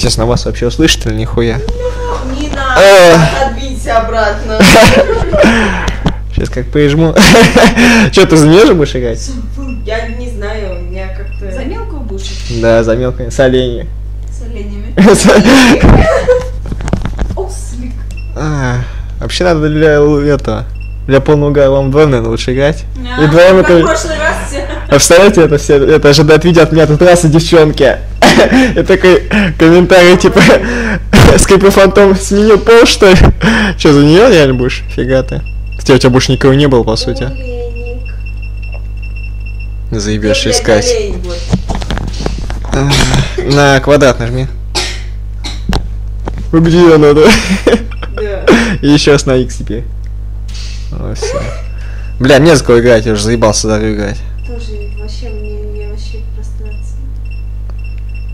Честно, вас вообще услышат или нихуя? Не надо, отбейся обратно. Сейчас как поежму. Че, ты за нее же будешь играть? Я не знаю, у меня как-то... За мелкую будешь? Да, за мелкую, с оленями. С оленями. Ослик. Вообще надо для этого, для полного угара вам вдвоем, наверное, лучше играть. И вдвоем это... А представляете, это ожидает видео от меня тут раз и девчонки. И такой комментарий типа, скрипы фантом сменил пол, что ли? Че, за нее реально будешь? Фига ты. Хотя у тебя больше никого не было, по сути. Заебешь искать. На квадрат нажми. Где ее надо? И еще раз на X теперь. О, все. Бля, не за кого играть, я уже заебался даже играть. Тоже вообще, мне вообще прострация.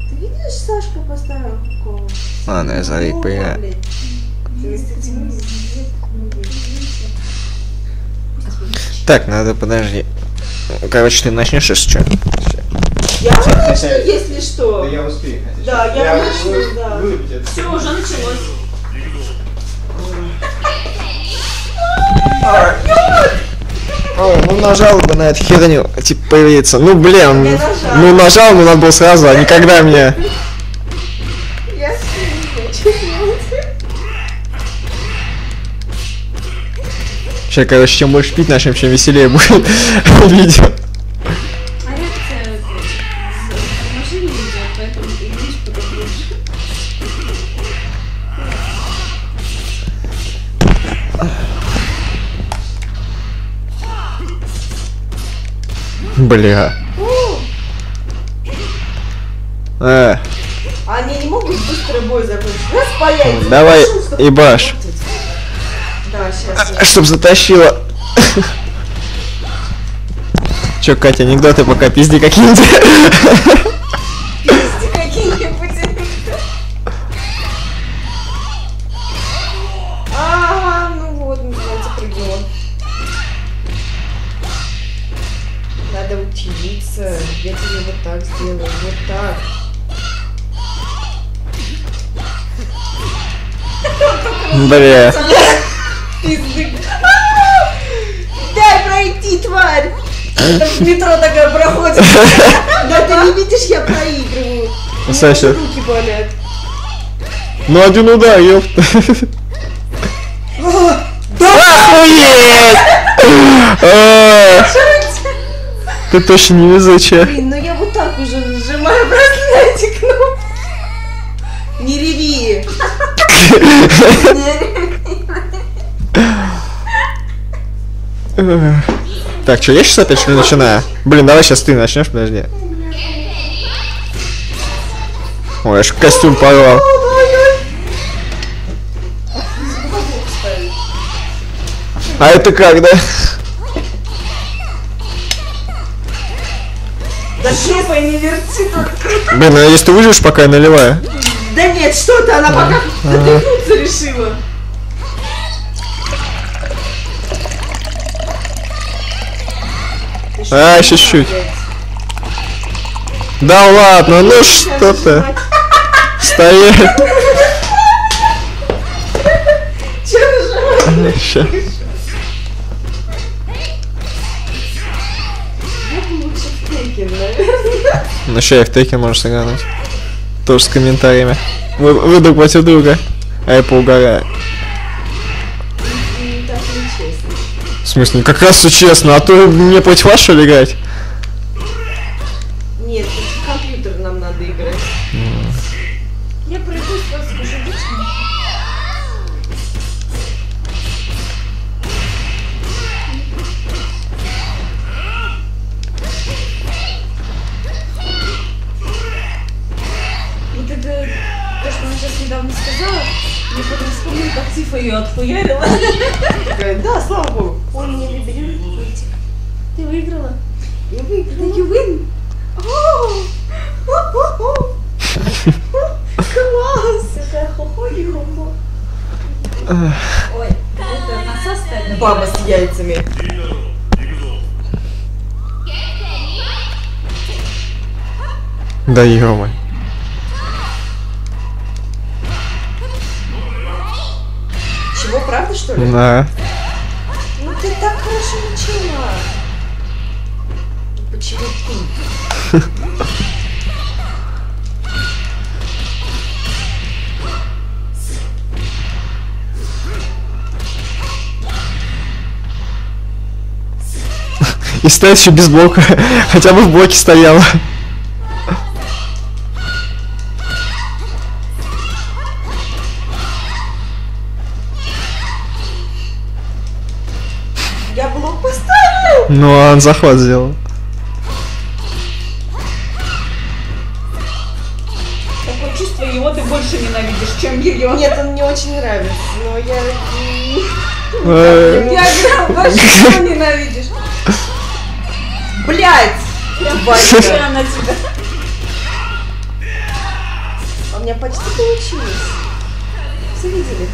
Ты видишь, Сашка поставил кого? Ладно, я за Рик поиграю. Так, надо, подожди. Короче, ты начнешь сейчас что? Я начну, если что. Да, я успею. Да, я начну, да. Все, уже началось. Ой, ну нажал бы на эту херню, типа появится. Ну блин, ну нажал, но надо было сразу, а никогда мне. Я не хочу делать. Сейчас, короче, чем больше пить начнем, чем веселее будет видео. Бля. Они не могут быстро бой закончить. Распаять. Давай, ебаш. Да, сейчас. Чтоб затащила. Че, Катя, анекдоты пока пизди какие-нибудь. Пизди какие-нибудь. Ага, ну вот, не знаю, запрыгнула. Надо учиться, я тебе вот так сделаю, вот так. Бля. Пизды. Дай пройти, тварь. Там в метро такая проходит. Да ты не видишь, я проигрываю. Саша. Руки болят. Ну один удар, ёпта. Да! Ты точно не везучая. Блин, ну я вот так уже нажимаю просто на эти кнопки. Не реви. Не реви. Так, что, я сейчас опять что ли начинаю? Блин, давай сейчас ты начнешь, подожди. Ой, аж костюм порвал. А это как, да? Да шепай, не верти только. Блин, надеюсь, ты выживешь, пока я наливаю. Да нет, что ты, она пока отдыхнуться решила. А, еще чуть-чуть. Да ладно, ну что ты. Стоять. Че нажимаешь? Ну что, я в Tekken можешь сыгрануть. Тоже с комментариями. Вы друг против друга. А я поугараю. В смысле, как раз все честно, а то мне против вас что ли играть? Нет, в компьютер нам надо играть. Я пройду просто скажу лично. Недавно сказала, я потом вспомнила, как Тифа ее отхуярила. Да, слава богу. Он мне выберет мультик. Ты выиграла? Я выиграла. You win. Класс! Такая хо-хо и хо-хо. Ой, это насос стоит. Баба с яйцами. Да ё-моё. что ли? Да. Ну ты так хорошо начала. Почему ты? И стоит еще без блока. Хотя бы в блоке стояла. Я блок поставил! Ну, а он захват сделал. Такое чувство, его ты больше ненавидишь, чем ее. Нет, он мне очень нравится, но я... Я играл, больше его ненавидишь. Блять! Прям на тебя. У меня почти получилось. Все видели?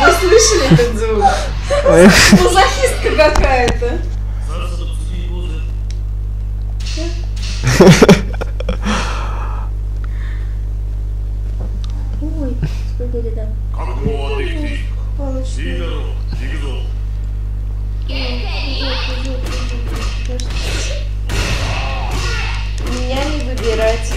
Вы слышали этот звук? Мазохистка какая-то. Ой, сколько ли там? Меня не выбирать.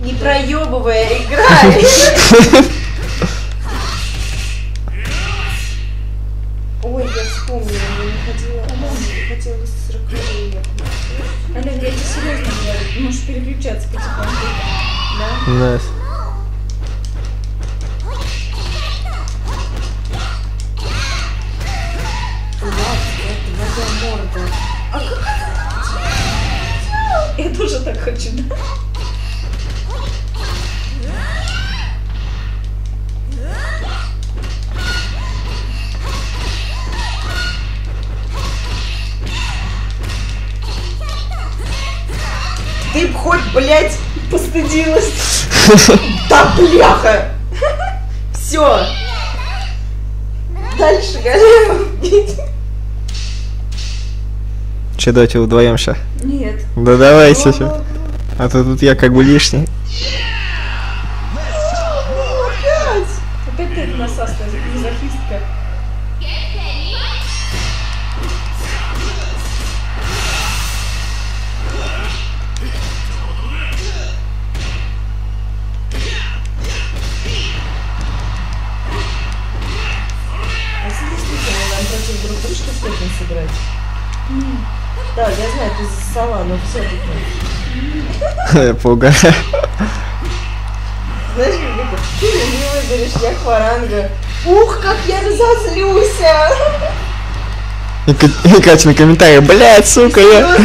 Не проебывая, играй! Ой, я вспомнила, я не ходила. Я хотела бы 40 рублей. Алена, я тебе серьезно говорю, можешь переключаться потихоньку. Да? Найс. Твоя морда. А как это? Я тоже так хочу, да? Ты б хоть, блядь, постыдилась. Да бляха! Все. Дальше Галеев. Че, давайте вдвоем сейчас? Нет. Да давайте сейчас. А то тут я как бы лишний. Опять ты насаста, мазохистка. Да, я знаю, ты засала, но все-таки. Я пугаю. Знаешь, как ты не выберешь, я хворанга. Ух, как я разозлюся! И Катя на комментарии, блядь, сука, я...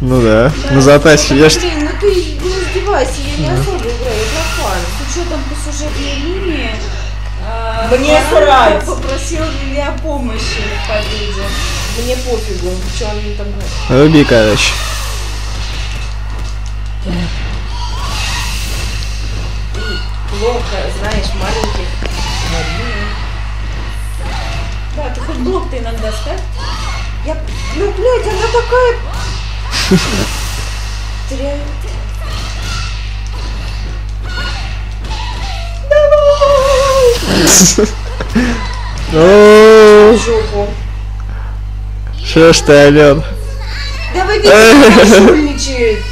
Ну да, ну затащи, я ж... Блин, ну ты не издевайся, я не особо играю, я хворан. С учетом по сюжетной линии... Мне срать! Я попросил Лили о помощи в победе. Мне пофигу, что он мне там говорит. Руби, короче. Плохо, знаешь, маленьких. Да, ты хоть блок-то иногда ставь. Я... Ну, блядь, она такая... Теряю. Давай! Жопу. Что ж ты, Ален? Давай видишь, жульничает.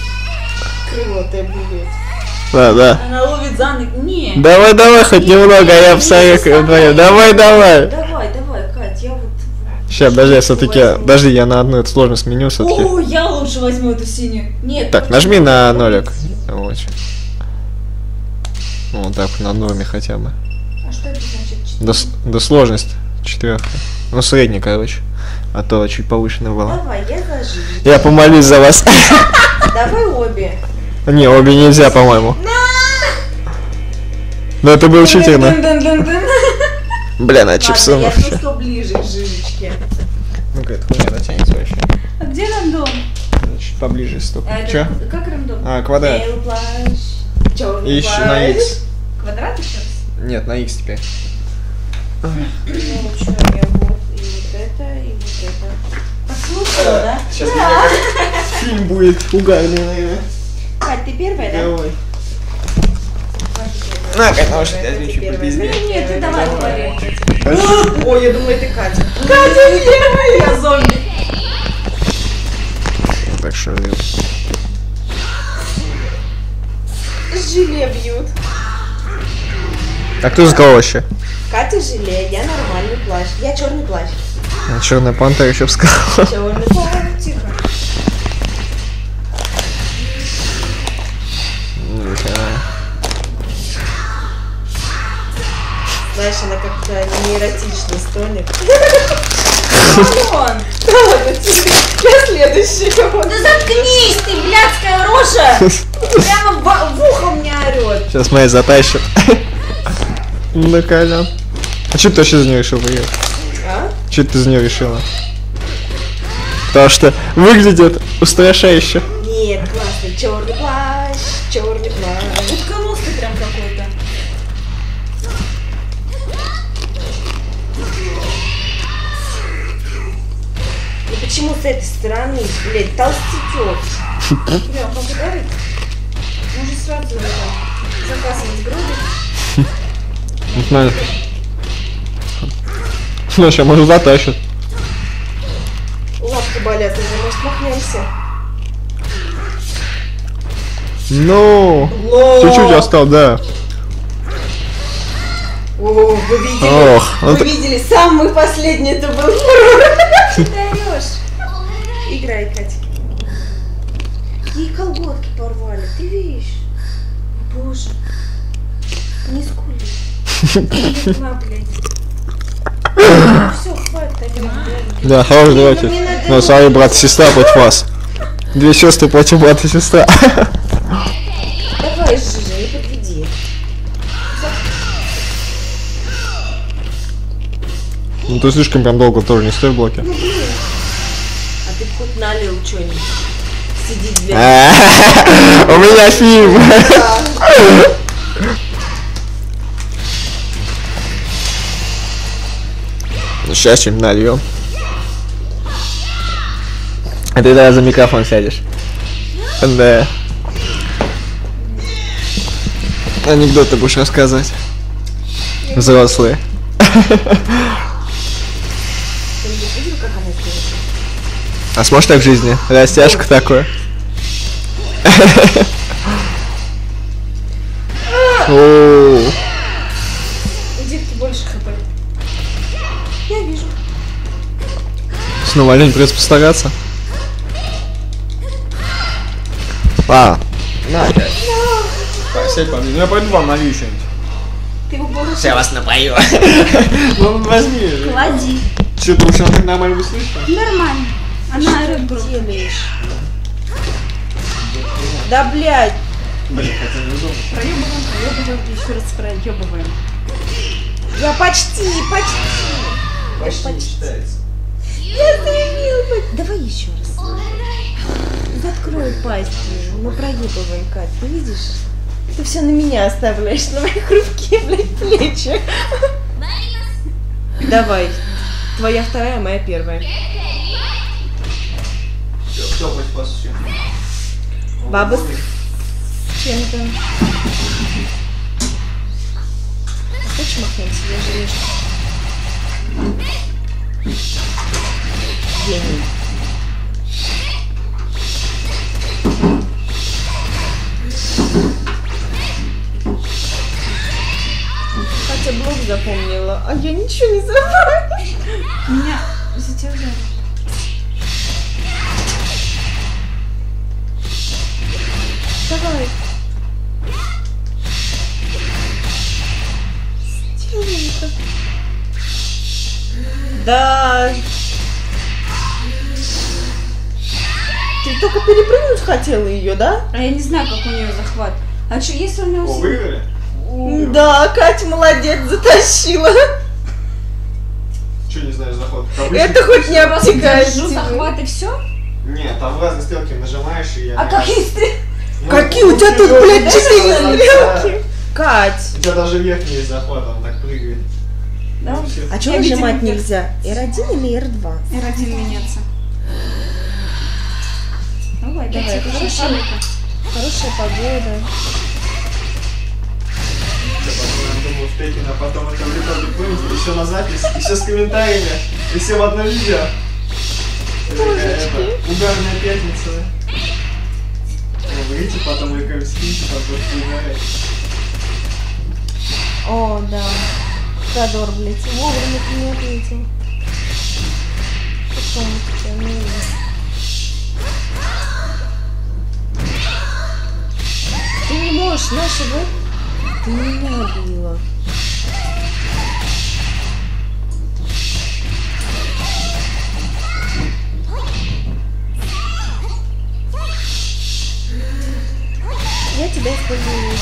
Крылатая, блядь. Да. Она ловит за ноги. Не. Давай, хоть немного, а я посоветую вдвоем. Давай. Давай, Кать, я вот... Сейчас, подожди, я все-таки... Подожди, я на одну эту сложность меню все-таки. О, я лучше возьму эту синюю. Нет. Так, нажми на нолик. Вот так, на норме хотя бы. А что это значит? Да сложность четверка. Ну, средний, короче. А то чуть повышенная была. Давай, я ложусь. Я помолюсь за вас. Давай обе. Не, обе нельзя, по-моему. Но это был читерно. Блин, а чипсы вообще. Ну Какая-то хуйня дотянется вообще. А где рандом? Чуть поближе стук. А че? Как рандом? А, квадрат. Плащ, и еще на X. Квадрат еще раз? Нет, на X теперь. Ну, что, я вот и вот это, и вот это. Послушала, да? Сейчас фильм будет угарный, наверное. Кать, ты первая, да? Давай. На, Кать, потому что я отвечу по пизде. Нет, ты давай говори. Ой, я думала, это Катя. Катя первая! Я зомби. Так что нет. Желе бьют. А кто за кого вообще? Катя желе, я нормальный плащ. Я черный плащ. А черная пантера еще бы сказала. Черный плащ, тихо. Знаешь, она как-то неэротично стонет. Камон! Я следующий. Да заткнись ты, блядская рожа! Прямо в ухо мне орёт. Сейчас моя затащит. Ну, Коля. А что ты вообще за неё решил выиграть? А? Что ты за неё решила? Потому что выглядит устрашающе. Нет, классный черный плащ, черный плащ. Уткнулся ты прям какой-то. Почему с этой стороны, блядь, толстячок? Бля, он ударит? Может сразу заказывать грудь? Не знаю. Ну, сейчас, может, затащит. Лапки болят уже, может, махнемся? Ну, чуть-чуть осталось, да. О, вы видели? Ох, вы видели? Самый последний это был. Ты даешь. Играй, Катя. Ей колготки порвали, ты видишь? Боже. Не скули. Все, хватит. Да, хорош, давайте. Ну, смотри, брат и сестра против вас. Две сестры против брата и сестра. Давай, Жижа, не подведи. Ну ты слишком прям долго тоже не стой в блоке. Ну, блин. А ты хоть налил что-нибудь. Сиди дверь. У меня фильм. Ну сейчас чем нальем. А ты даже за микрофон сядешь. Да. Анекдоты будешь рассказывать. Взрослые. А сможешь так в жизни? Растяжка такое. Где ты больше хп? Я вижу. Снова олень, придется постараться. А, на, опять. Сядь, подожди. Я пойду вам налью что-нибудь. Ты его борешь? Сейчас вас напою. Ну, возьми. Клади. Че, ты вообще нормально не слышишь? Нормально. Она орёт громко. Да, блядь. Блин, хотя не удобно. Проёбываем, еще раз проёбываем. Я почти. Почти считается. Я заявил. Давай еще раз. Закрой пасть. Мы проёбываем, Кать, ты видишь? Ты все на меня оставляешь, на моих хрупкие, блядь, плечи. Давай. Твоя вторая, моя первая. Кто хоть спас еще? Баба с чем-то. Хочешь махнемся? Я жалею. Гений. Катя блок запомнила, а я ничего не забыла. Меня задержали. Давай. Стильненько. Да. Ты только перепрыгнуть хотела ее, да? А я не знаю, как у нее захват. А что, есть у меня усилие? Да, Катя молодец, затащила. Че не знаешь захват? Это хоть не обтекает. Захват и все? Нет, там в разные стрелки нажимаешь и я... А какие стрелки? Какие у тебя тут, блядь, 4 стрелки? Кать! У тебя даже верхний захват, он так прыгает. Да? А чего нажимать нельзя? R1 или R2? R1 меняется. Давай, давай. Хорошая погода. Я думал, в Текена, а потом это в итоге выйдет, и все на запись, и все с комментариями, и все в одно видео. Угарная пятница. Говорите, потом и скиньте, потом снимает. О, да. Задор влетел. Вовремя ты не отлетел. Потом тебя не видно. Ты не можешь нашего. Ты меня убила. Я тебя использую,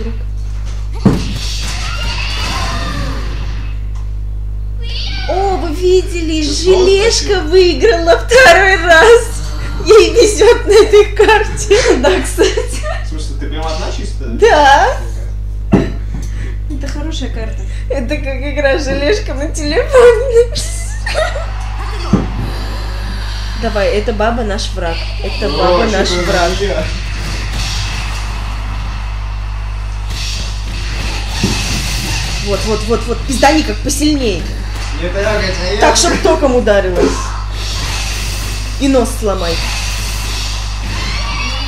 друг. О, вы видели, Желешка выиграла второй раз. Ей везет на этой карте. Да, кстати. В смысле, ты прям одна чистая? Да. Это хорошая карта. Это как игра Желешка на телефоне. Давай, это баба наш враг. Это баба наш враг. Вот, вот, вот, вот, пиздани как посильнее. Так, чтобы током ударилась. И нос сломай.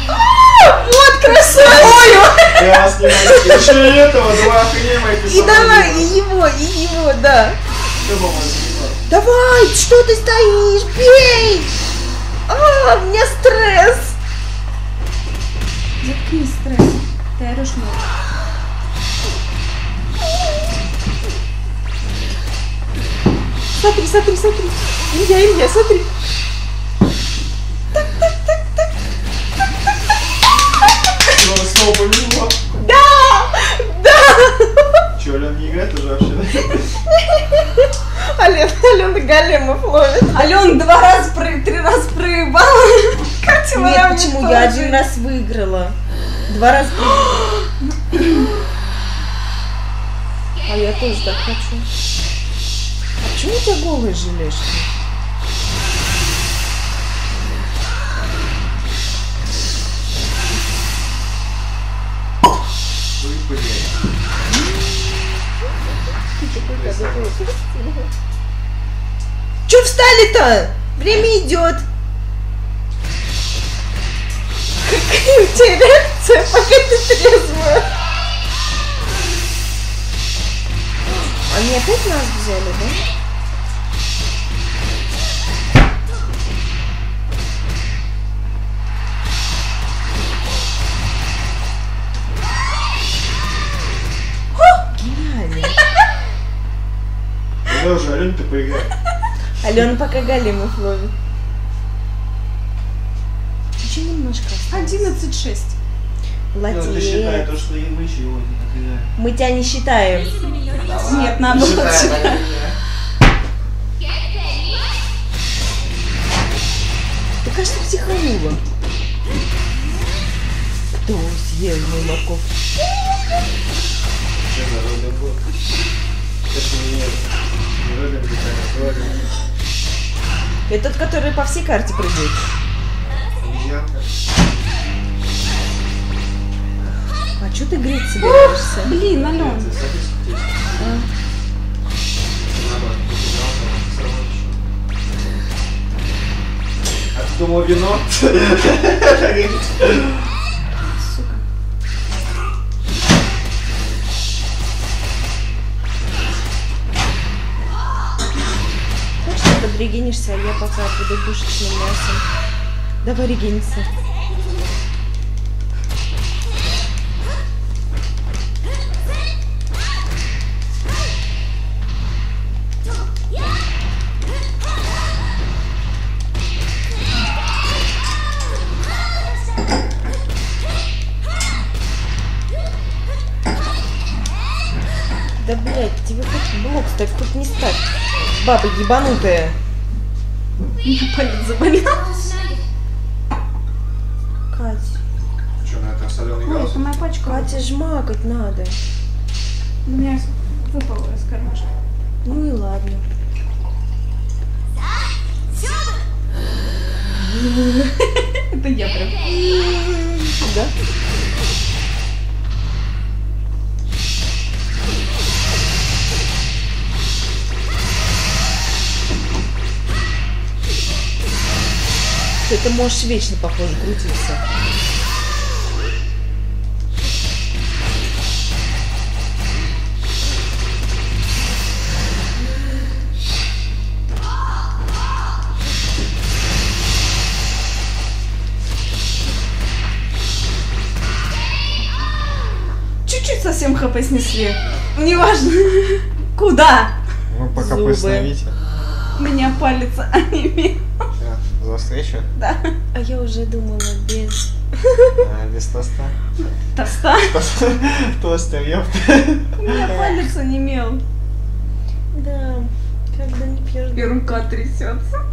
Вот красавица! Ой! Я вас не могу. Еще и этого, два охренеть мои писали. И давай, и его, да. Давай, что ты стоишь? Бей! А, у меня стресс. Заткни стресс. Ты орешь много. Смотри, смотри, смотри. Илья, смотри. Так, так, так, так. Так, так, так. Снова победила. Да! Да! Че, Алена не играет уже вообще? Алена големов ловит. Алена 2 раза, 3 раза проебала. Нет, почему? Я 1 раз выиграла. 2 раза проиграла. А я тоже так хочу. Почему ты голый жалеешь? Ой, блядь. Че встали-то? Время идет. Какая у тебя реакция, пока ты трезвая? Они опять нас взяли, да? Уже, Алена, ты поиграй. Алена пока големов ловит. Еще немножко. 11-6. Латинец. Ну, ты считай то, что и мы чего не играем. Мы тебя не считаем. Давай. Нет, надо было считать. Ты, кажется, психанула. Кто съел мой морков? Это тот, который по всей карте прыгает. А что ты греть собираешься? Блин, Алён. А ты думал, вино? Регенишься, а я пока буду пушечным мясом. Давай регениться. Да блять, тебе хоть блок ставь, хоть не ставь. Баба ебанутая. Меня палец заболел. Катя. Что, на это соленый газ? Ой, это моя пачка. Катя, жмакать надо. У меня выпало из кармашка. Ну и ладно. Это я прям. Да? Ты можешь вечно, похоже, крутиться. Чуть-чуть совсем хп снесли. Неважно. Куда? Ну, пока постановите. Меня палец онемел. За встречу? Да. А я уже думала без... А, без тоста? Тоста? Тостер, ёпта. У меня палец онемел. Да, когда не пьешь... И рука трясется.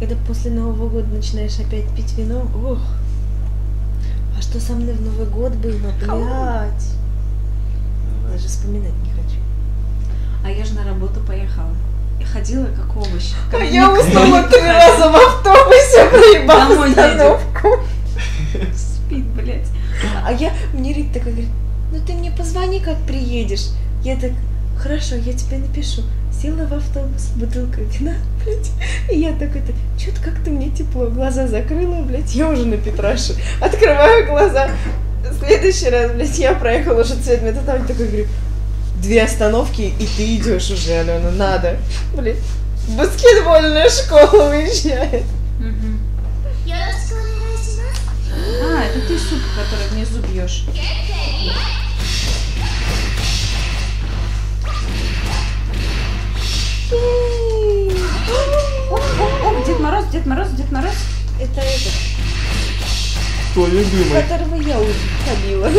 Когда после Нового года начинаешь опять пить вино, ох. А что со мной в Новый год было, блядь? Даже вспоминать не хочу. А я же на работу поехала. Ходила как овощ. А я уснула 3 раза в автобусе, проебала остановку. Спит, блядь. А я, мне Рит такая говорит, ну ты мне позвони, как приедешь. Я так, хорошо, я тебе напишу. Села в автобус, бутылка вина, блядь. И я так это, что-то как-то мне тепло. Глаза закрыла, блядь, я уже на Петраше. Открываю глаза. В следующий раз, блядь, я проехала уже цвет метатами, такой говорю, 2 остановки, и ты идешь уже, Алена, надо. Блин, баскетбольная школа уезжает. А, это ты суп, который внизу бьешь. Дед Мороз, Дед Мороз, Дед Мороз. Это этот. Кто любимый? Которого я уходила.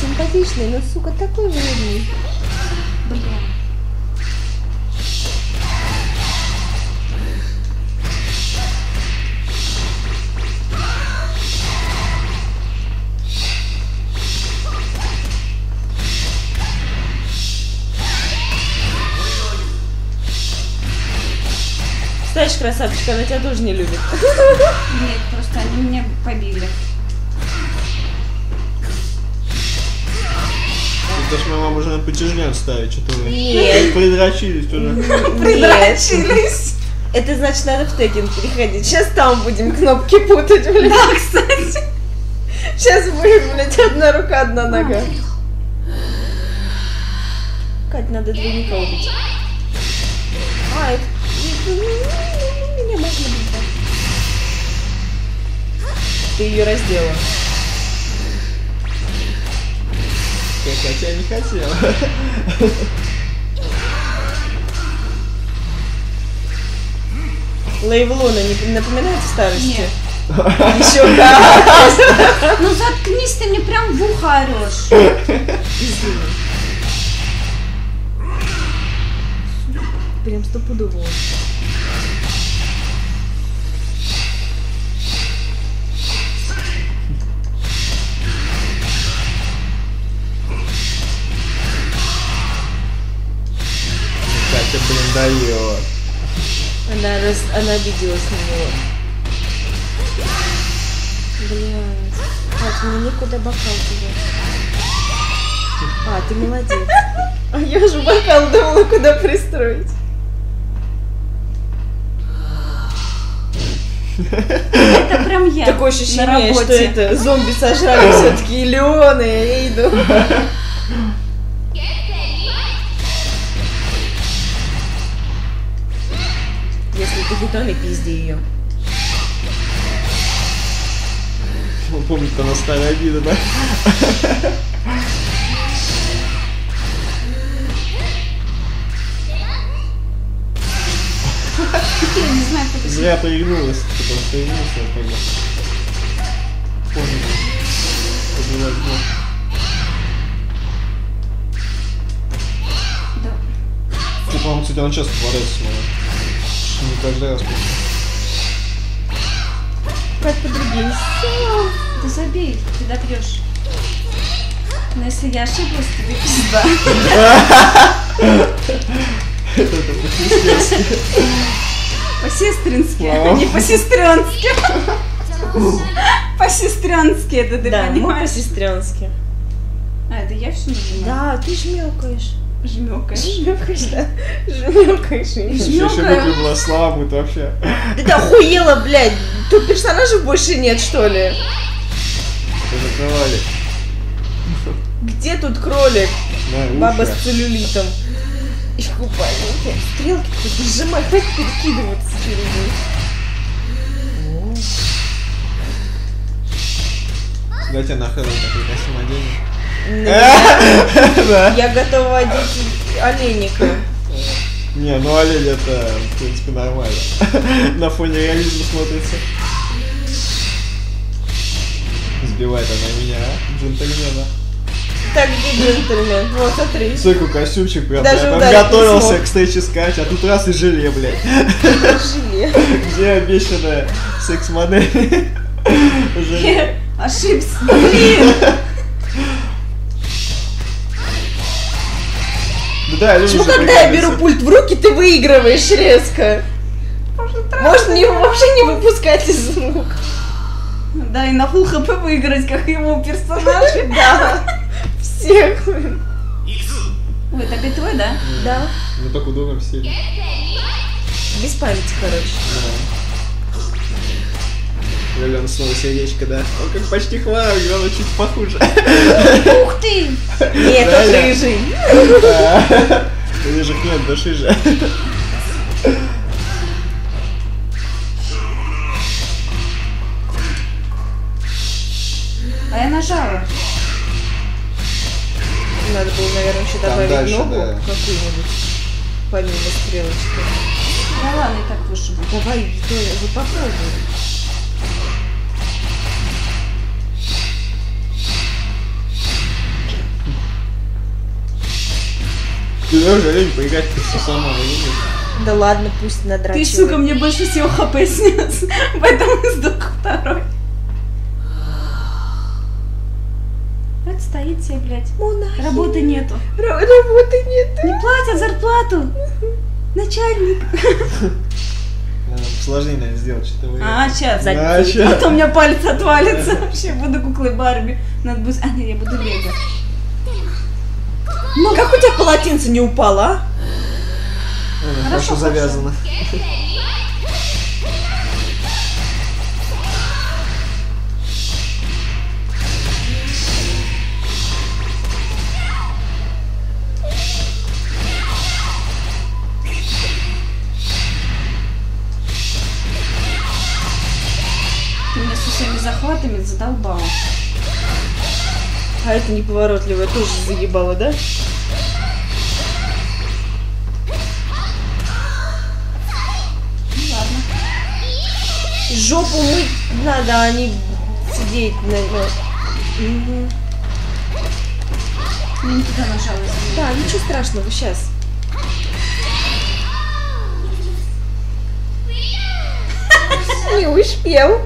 Симпатичный, но, сука, такой вредный. Блин. Знаешь, красавчик, она тебя тоже не любит. Нет, просто они меня побили. Даже моя мама уже на потяжняк ставит, что-то вы придрочились уже. Придрочились. Это значит, надо в Tekken переходить. Сейчас там будем кнопки путать, блядь. Да, кстати. Сейчас будем, блядь, одна рука, одна нога. Кать, надо двойника убить. А, это... Меня можно убить. Ты ее раздела. Хотя не хотела. Лейвлона не напоминает в старости? Нет. Еще как. Ну заткнись, ты мне прям в ухо орешь. Прям стопудово. Блин, даёт. Она обиделась на него. Блядь. Так, мне некуда бокал девать. А, ты молодец. А я же бокал думала, куда пристроить. Это прям я. Такое ощущение, что это зомби сожрали все-таки Леона, я иду. Если ты гитоны, пизди ее. Он помнит, она стала обида, да? Я не знаю, как это... Зря поигнулась, потому что я не знаю, как это. Понял. возьму. Да. Ты, по-моему, кстати, она часто попадается с моей. Не каждый раз. Как-то другим. Ты забей, ты допьешь. Но если я ошиблась, тебе пизда. Это по-сестрински. По-сестрински, а не по-сестренски. По-сестренски это ты понимаешь? Да, мы по-сестренски. А, это я все нажимаю? Да, ты жмёкаешь. Жмёкаешь. Жмёкаешь, да. Жмёкаешь. Еще бы была слабая, ты вообще. Да ты охуела, блядь. Тут персонажей больше нет, что ли? Закрывали. Где тут кролик? Баба с целлюлитом. И в купальнике. Стрелки тут нажимай, хоть перекидываться через них. Дайте нахрен такой костюм оленя. Я готова одеть оленика. Не, ну олень это, в принципе, нормально. На фоне реализма смотрится. Сбивает она меня, джентльмена. Так, где джентльмен? Вот, смотри. Сука, костюмчик прям. Даже я готовился к встрече с Катей, а тут раз и желе, блядь. Желе. Где обещанная секс-модель? Желе. Ошибся. Блин. Да, я чего, когда я беру пульт в руки, ты выигрываешь резко? Можно его вообще не выпускать из рук. Да, и на фул хп выиграть, как его персонажи, да. Всех. Ой, это опять твой, да? Да. Мы так удобно сели. Без памяти, короче. Да. Лёлён, снова сердечко, да? Он как почти хвалил, Лёлён чуть похуже. Ух ты! Нет, он рыжий. Рыжих нет, да шиже. А я нажала. Надо было, наверное, еще добавить дальше, ногу, да, какую-нибудь, помимо стрелочки. Да ладно, и так лучше будет. Давай, вы попробуй. Ты даже олень поиграть, ты все сама увидишь. Да ладно, пусть надрачивает. Ты, сука, мне больше всего хп снес, поэтому сдох второй. Стоит себе, блядь. Монахи. Работы нету. Работы нету. Не платят зарплату. Начальник. Надо сложнее, наверное, сделать, что-то вы. А, сейчас, задница. А то у меня палец отвалится. Вообще, буду куклой Барби. Надо будет... А, нет, я буду Лего. Ну, как у тебя полотенце не упало, а? Хорошо завязано. Захватами задолбала. А это неповоротливая тоже заебала, да? Ну ладно. Жопу мыть надо, а не сидеть на ней. Угу. Не туда нажала. Да, ничего страшного, сейчас. Не успел.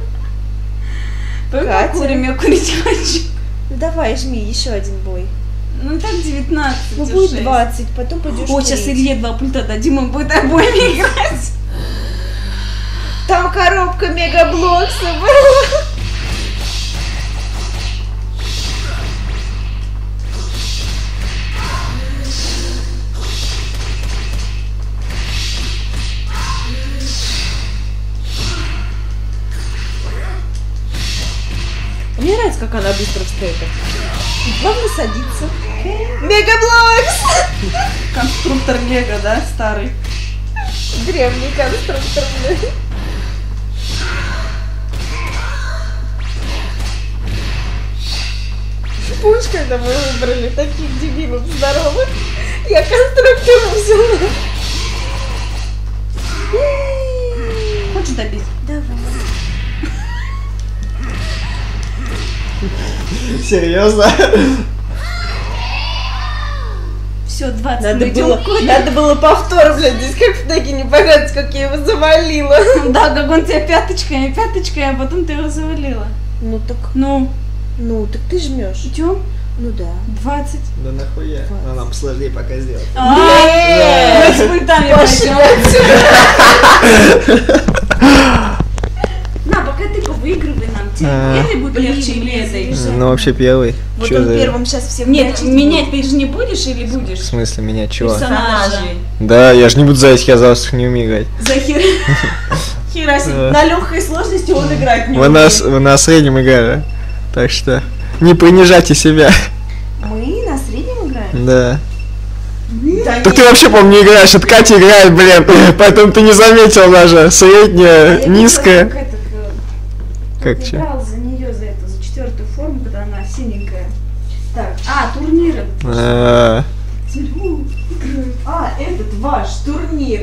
Катя. Вовремя курить хочу. Ну давай, жми, еще один бой. Ну так 19, ну будет 6. 20, потом пойдешь. О, сейчас Илье 2 пульта дадим, он будет обоими играть. Там коробка мегаблокса была. Мне нравится, как она быстро встает. Главное садиться. Мегаблокс! Конструктор Лего, да, старый? Древний конструктор. Пусть, когда мы выбрали таких дебилов здоровых, я конструктора взяла. Хочешь добить? Давай. Серьезно? Все, 20 надо было повтор, блядь, здесь как в Текке, не понятно, как я его завалила. Да, как он тебя пяточкой, а потом ты его завалила. Ну так... Ну, так ты жмешь. Идем? Ну да. 20. Да нахуя? Но нам сложнее пока сделать. Мы с пультами пойдем. На, пока ты повыигрывай нам. Тебе будет легче или это? Ну вообще первый. Вот он первым сейчас всем. Нет, менять ты же не будешь или будешь? В смысле менять чего? Персонажей. Да, я же не буду зависеть, я за вас не умею играть. За херасик. На легкой сложности он играть не умеет. Вы на среднем играли, так что... Не принижайте себя. Мы на среднем играем? Да. Так ты вообще, по-моему, не играешь, это Катя играет, блин, поэтому ты не заметил даже. Средняя, низкая. Как че? Я играл за нее, за эту, за четвертую форму, когда она синенькая. Так, турниры. Этот ваш турнир.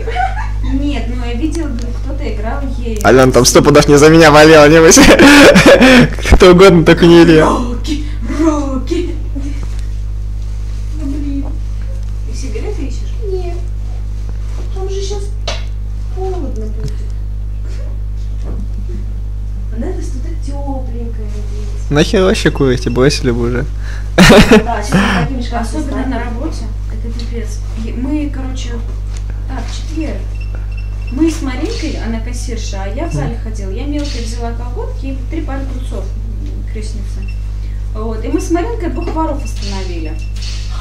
Нет, ну я видел, кто-то играл ей. Алена там 100 пудов не за меня валила, не бойся. Кто угодно, только не Илья. Руки. Ну блин. Ты сигареты ищешь? Нет. Там же сейчас холодно будет. Надо что-то тепленькое надеть. Нахер вообще курите, бросили бы уже. Да, сейчас таким же, особенно на работе. Это пипец. Мы, короче, в четверг. Мы с Маринкой, она кассирша, а я в зале ходила. Я мелкой взяла колготки и 3 пары трусов, крестницы. Вот. И мы с Маринкой двух воров остановили.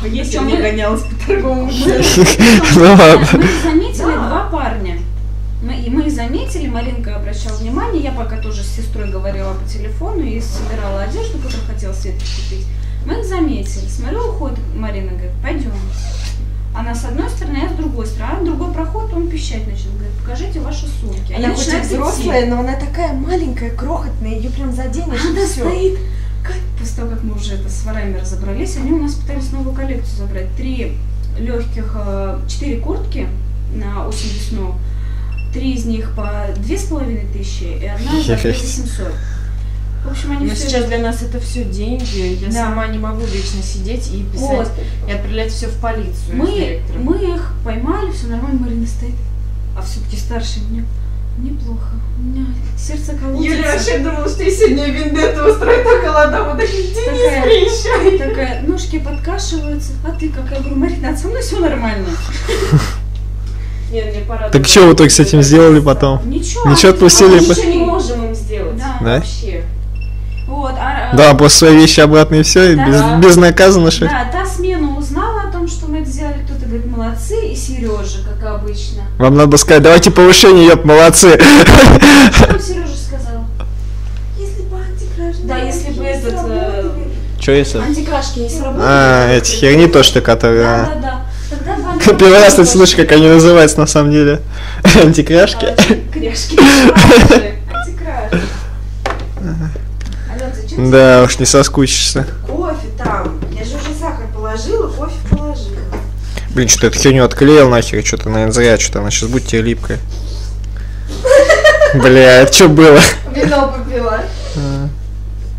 Если я гонялась по торговому центру. Мы заметили 2 парня. Мы их заметили, Маринка обращала внимание. Я пока тоже с сестрой говорила по телефону и собирала одежду, которую хотела Света купить. Мы их заметили. Смотрю, уходит Марина, говорит, пойдем. Она с одной стороны, а я с другой стороны. А другой проход, он пищать начинает. Говорит, покажите ваши сумки. Она хоть и взрослая, но она такая маленькая, крохотная, ее прям заденешь. Она стоит. Как? После того, как мы уже это с ворами разобрались, они у нас пытались новую коллекцию забрать. 4 куртки на осень-весну. 3 из них по 2500 и одна за 3700. В общем, они все... сейчас для нас это все деньги, я сама не могу вечно сидеть и писать, вот. И отправлять все в полицию. Мы их поймали, все нормально, Марина стоит, а все-таки старше меня. Неплохо, у меня сердце колотится. Юля вообще думала, что я сегодня вендетту устрою, так холода, вот такие, Денис, приезжай. Такая, ножки подкашиваются, а ты как? Я говорю, Марина, со мной все нормально. Нет, мне пора... Так что вы только с этим сделали потом? Ничего, мы ничего не можем им сделать. Да, вообще. Вот, да, после своей вещи обратно и все, да, и безнаказанно шить. Да, та смена узнала о том, что мы это сделали, кто-то говорит, молодцы, и Сережа, как обычно. Вам надо сказать, давайте повышение, ёп, молодцы. Что Сережа сказал? Если бы антикрашки... Да, если бы этот... Чё если? Антикрашки не сработали. Эти херни то, что которые... Да. Тогда 2 Первый раз ты слышишь, как они называются на самом деле. Антикрашки. Антикрашки. Антикрашки. Да, уж не соскучишься. Кофе там. Я же уже сахар положила, кофе положила. Блин, что-то эту херню отклеил нахер, что-то, наверное, зря, что-то она сейчас будет тебе липкая. Бля, это что было? Вино попила. А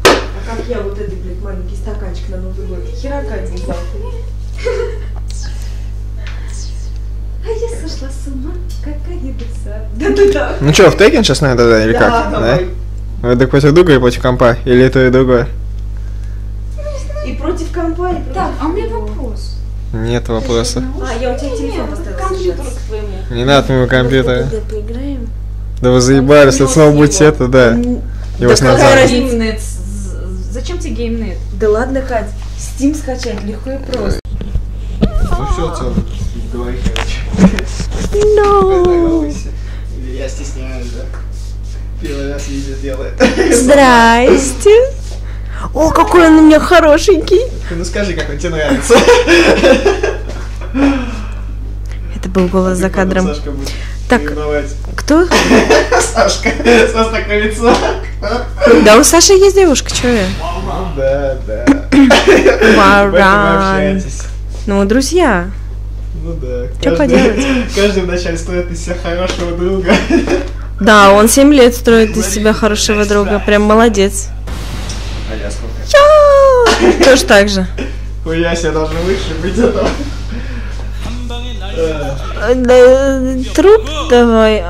как я вот этот, блядь, маленький стаканчик на Новый год? Херакать не знал. А я сошла с ума, какая душа. Да-да-да. Ну что, в Tekken сейчас надо, да, или как? Да. Это против друга и против компа? Или то и другое? И против компа, и против... Так, а у меня вопрос. Нет вопроса. Я у тебя телефон поставила. Компьютер к твоему. Не надо моего компьютера. Да вы заебались, это снова будет это, да. Его снова забрали. Зачем тебе геймнет? Да ладно, Кать, Steam скачать легко и просто. Ну все, Тём, говори, короче. Я стесняюсь, да? Первый раз видео делает. Здрасте. О, какой он у меня хорошенький. Ну скажи, как он тебе нравится. Это был голос за кадром. Так, кто? Сашка. Саша такое лицо. Да, у Саши есть девушка, чё я? Да. Ну, друзья. Ну да. Что поделать? Каждый вначале строит из себя хорошего друга. Да, он 7 лет строит из себя хорошего друга, прям молодец. А я сколько? Тоже так же. Хуя себе, должен выше быть этого. Труп давай.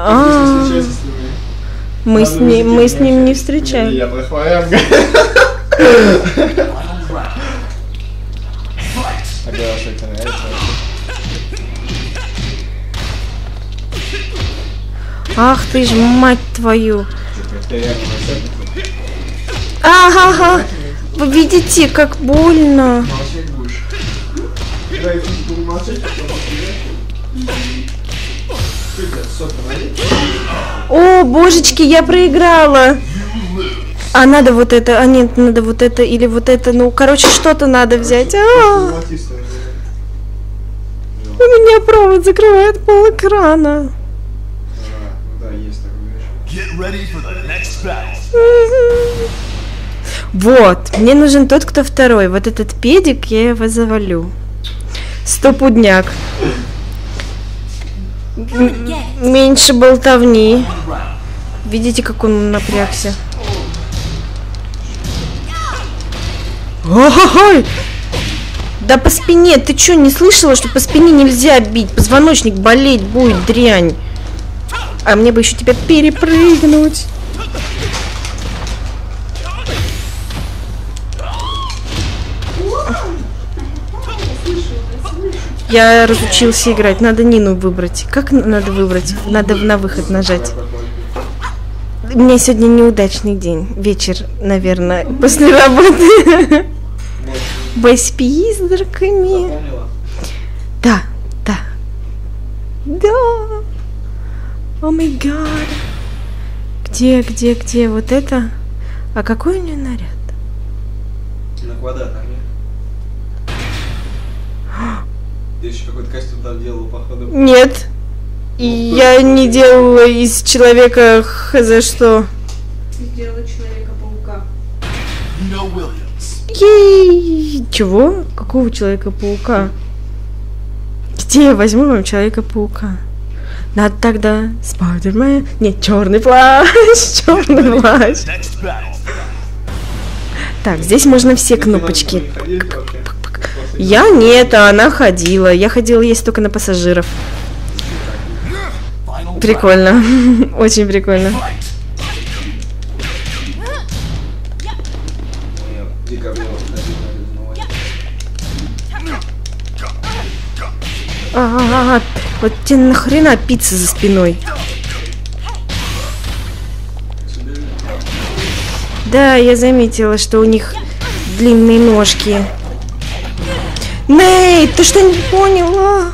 Мы с ним не встречаем. Я про хворяк. Ах ты ж, мать твою. Ага, вы видите, как больно. О, божечки, я проиграла. А надо вот это, а нет, надо вот это или вот это, ну, короче, что-то надо взять. У меня провод закрывает пол экрана. Вот, мне нужен тот, кто второй. Вот этот педик, я его завалю. Стопудняк. Меньше болтовни. Видите, как он напрягся? Ой! Да по спине, ты чё, не слышала, что по спине нельзя бить? Позвоночник болеть будет, дрянь. А мне бы еще тебя перепрыгнуть. Я разучился играть. Надо Нину выбрать. Как надо выбрать? Надо на выход нажать. У меня сегодня неудачный день. Вечер, наверное, после работы. Бой с призраками. Да, да. Да. О май гад. Где? Вот это? А какой у нее наряд? На квадратах, нет? Ты еще какой-то костюм там делала, походу? Нет. И я не делала из человека хз что. Ты делала Человека-паука. Нина Уильямс. Ей! Чего? Какого Человека-паука? Где я возьму вам Человека-паука? Надо тогда Спайдермен. Нет, черный плащ. Черный плащ. Так, здесь можно все кнопочки. Я нет, а она ходила. Я ходила есть только на пассажиров. Прикольно. Очень прикольно. А-а-а, вот тебе нахрена пицца за спиной? Да, я заметила, что у них длинные ножки. Ней, ты что, не поняла?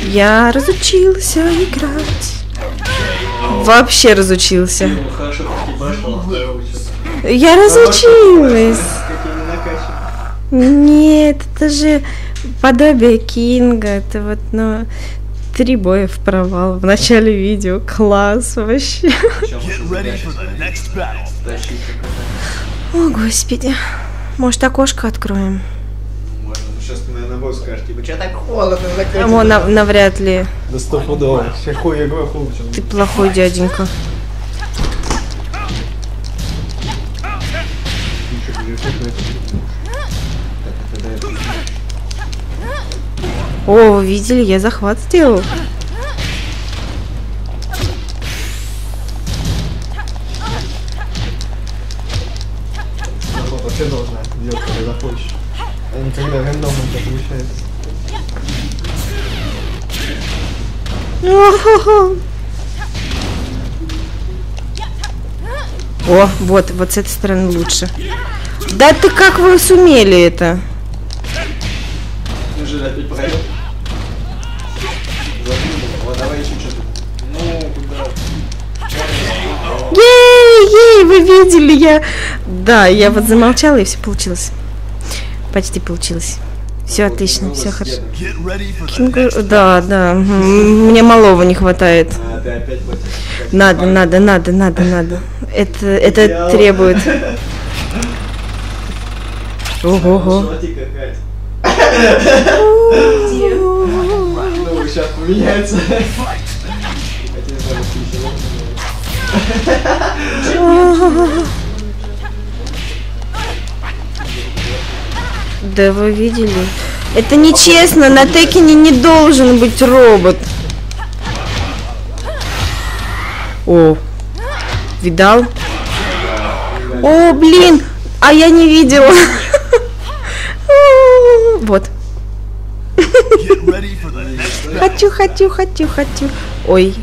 Я разучился играть. Вообще разучился. Я разучилась. Нет, это же подобие Кинга, это вот, ну, 3 боя в провал в начале видео, класс вообще. О, господи, может, окошко откроем? Можно, сейчас, наверное, босс скажет, типа, что так холодно закрыть? Навряд ли. Да стопудово, все хуй игрой холодно. Ты плохой дяденька. О, видели, я захват сделал. Вообще должна делать, когда захочешь. А не когда рандомно получается. О, вот с этой стороны лучше. Да ты как вы сумели это? Неужели опять проиграл? Ей, вы видели, я... Да, я вот замолчала, и все получилось. Почти получилось. Все отлично, все хорошо. Кингуру... Да. Мне малого не хватает. Надо. Это требует. Ого-го. Да вы видели? Это нечестно, на Текене не должен быть робот. О, видал? О, блин, а я не видела. Вот. Хочу. Ой.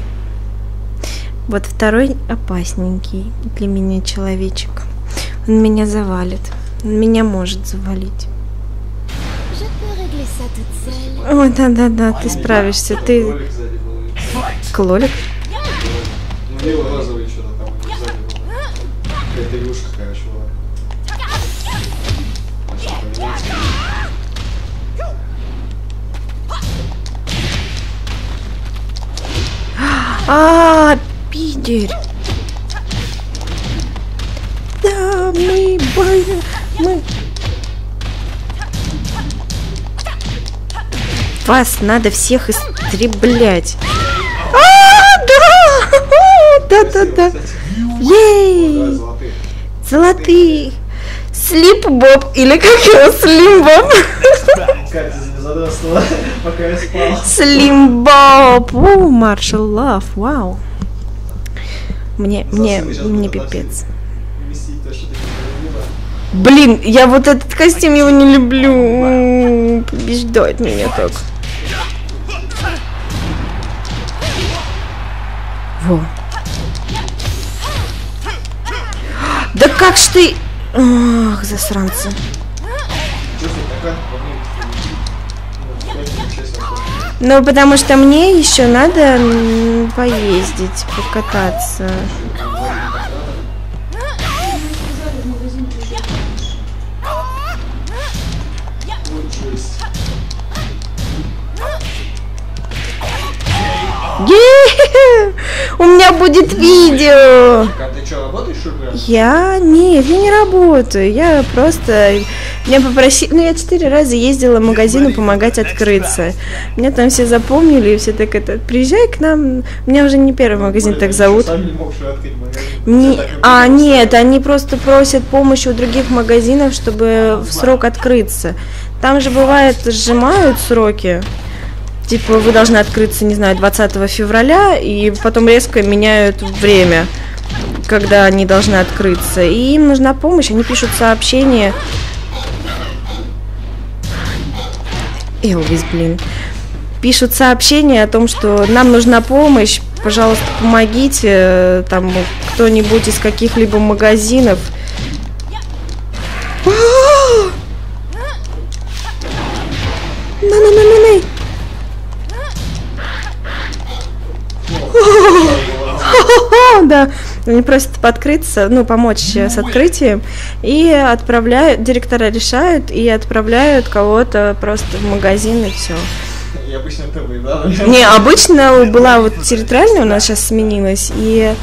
Вот второй опасненький для меня человечек. Он меня завалит. Он меня может завалить. Ой, да, ты справишься. Ты... Клолик? А, пидерь. Да, мы больно. Вас надо всех истреблять. А, да. Ей! Золотые. Слип Боб или как его? Слим Боб. Пока я спал. Слим Боб. О, Маршал Лав. Вау. Мне пипец. Блин, я вот этот костюм его не люблю. Побеждает меня так. Во. Да как ж ты... Ах, засранцы. Ну, потому что мне еще надо поездить, покататься. У меня будет видео. Ты что, работаешь, Шурга? Я не работаю. Я просто... Меня попросили... Ну, я 4 раза ездила в магазину помогать открыться. Меня там все запомнили, и все так это... Приезжай к нам. Меня уже не первый магазин так зовут. А, нет, они просто просят помощи у других магазинов, чтобы в срок открыться. Там же бывает сжимают сроки. Типа, вы должны открыться, не знаю, 20 февраля, и потом резко меняют время, когда они должны открыться. И им нужна помощь, они пишут сообщение. Элвис, блин. Пишут сообщение о том, что нам нужна помощь, пожалуйста, помогите, там, кто-нибудь из каких-либо магазинов. Да, они просят подкрыться, ну, помочь с открытием, и отправляют, директора решают, и отправляют кого-то просто в магазин, и все. И обычно ты выиграла? Не, обычно была вот территориальная, у нас сейчас сменилась, и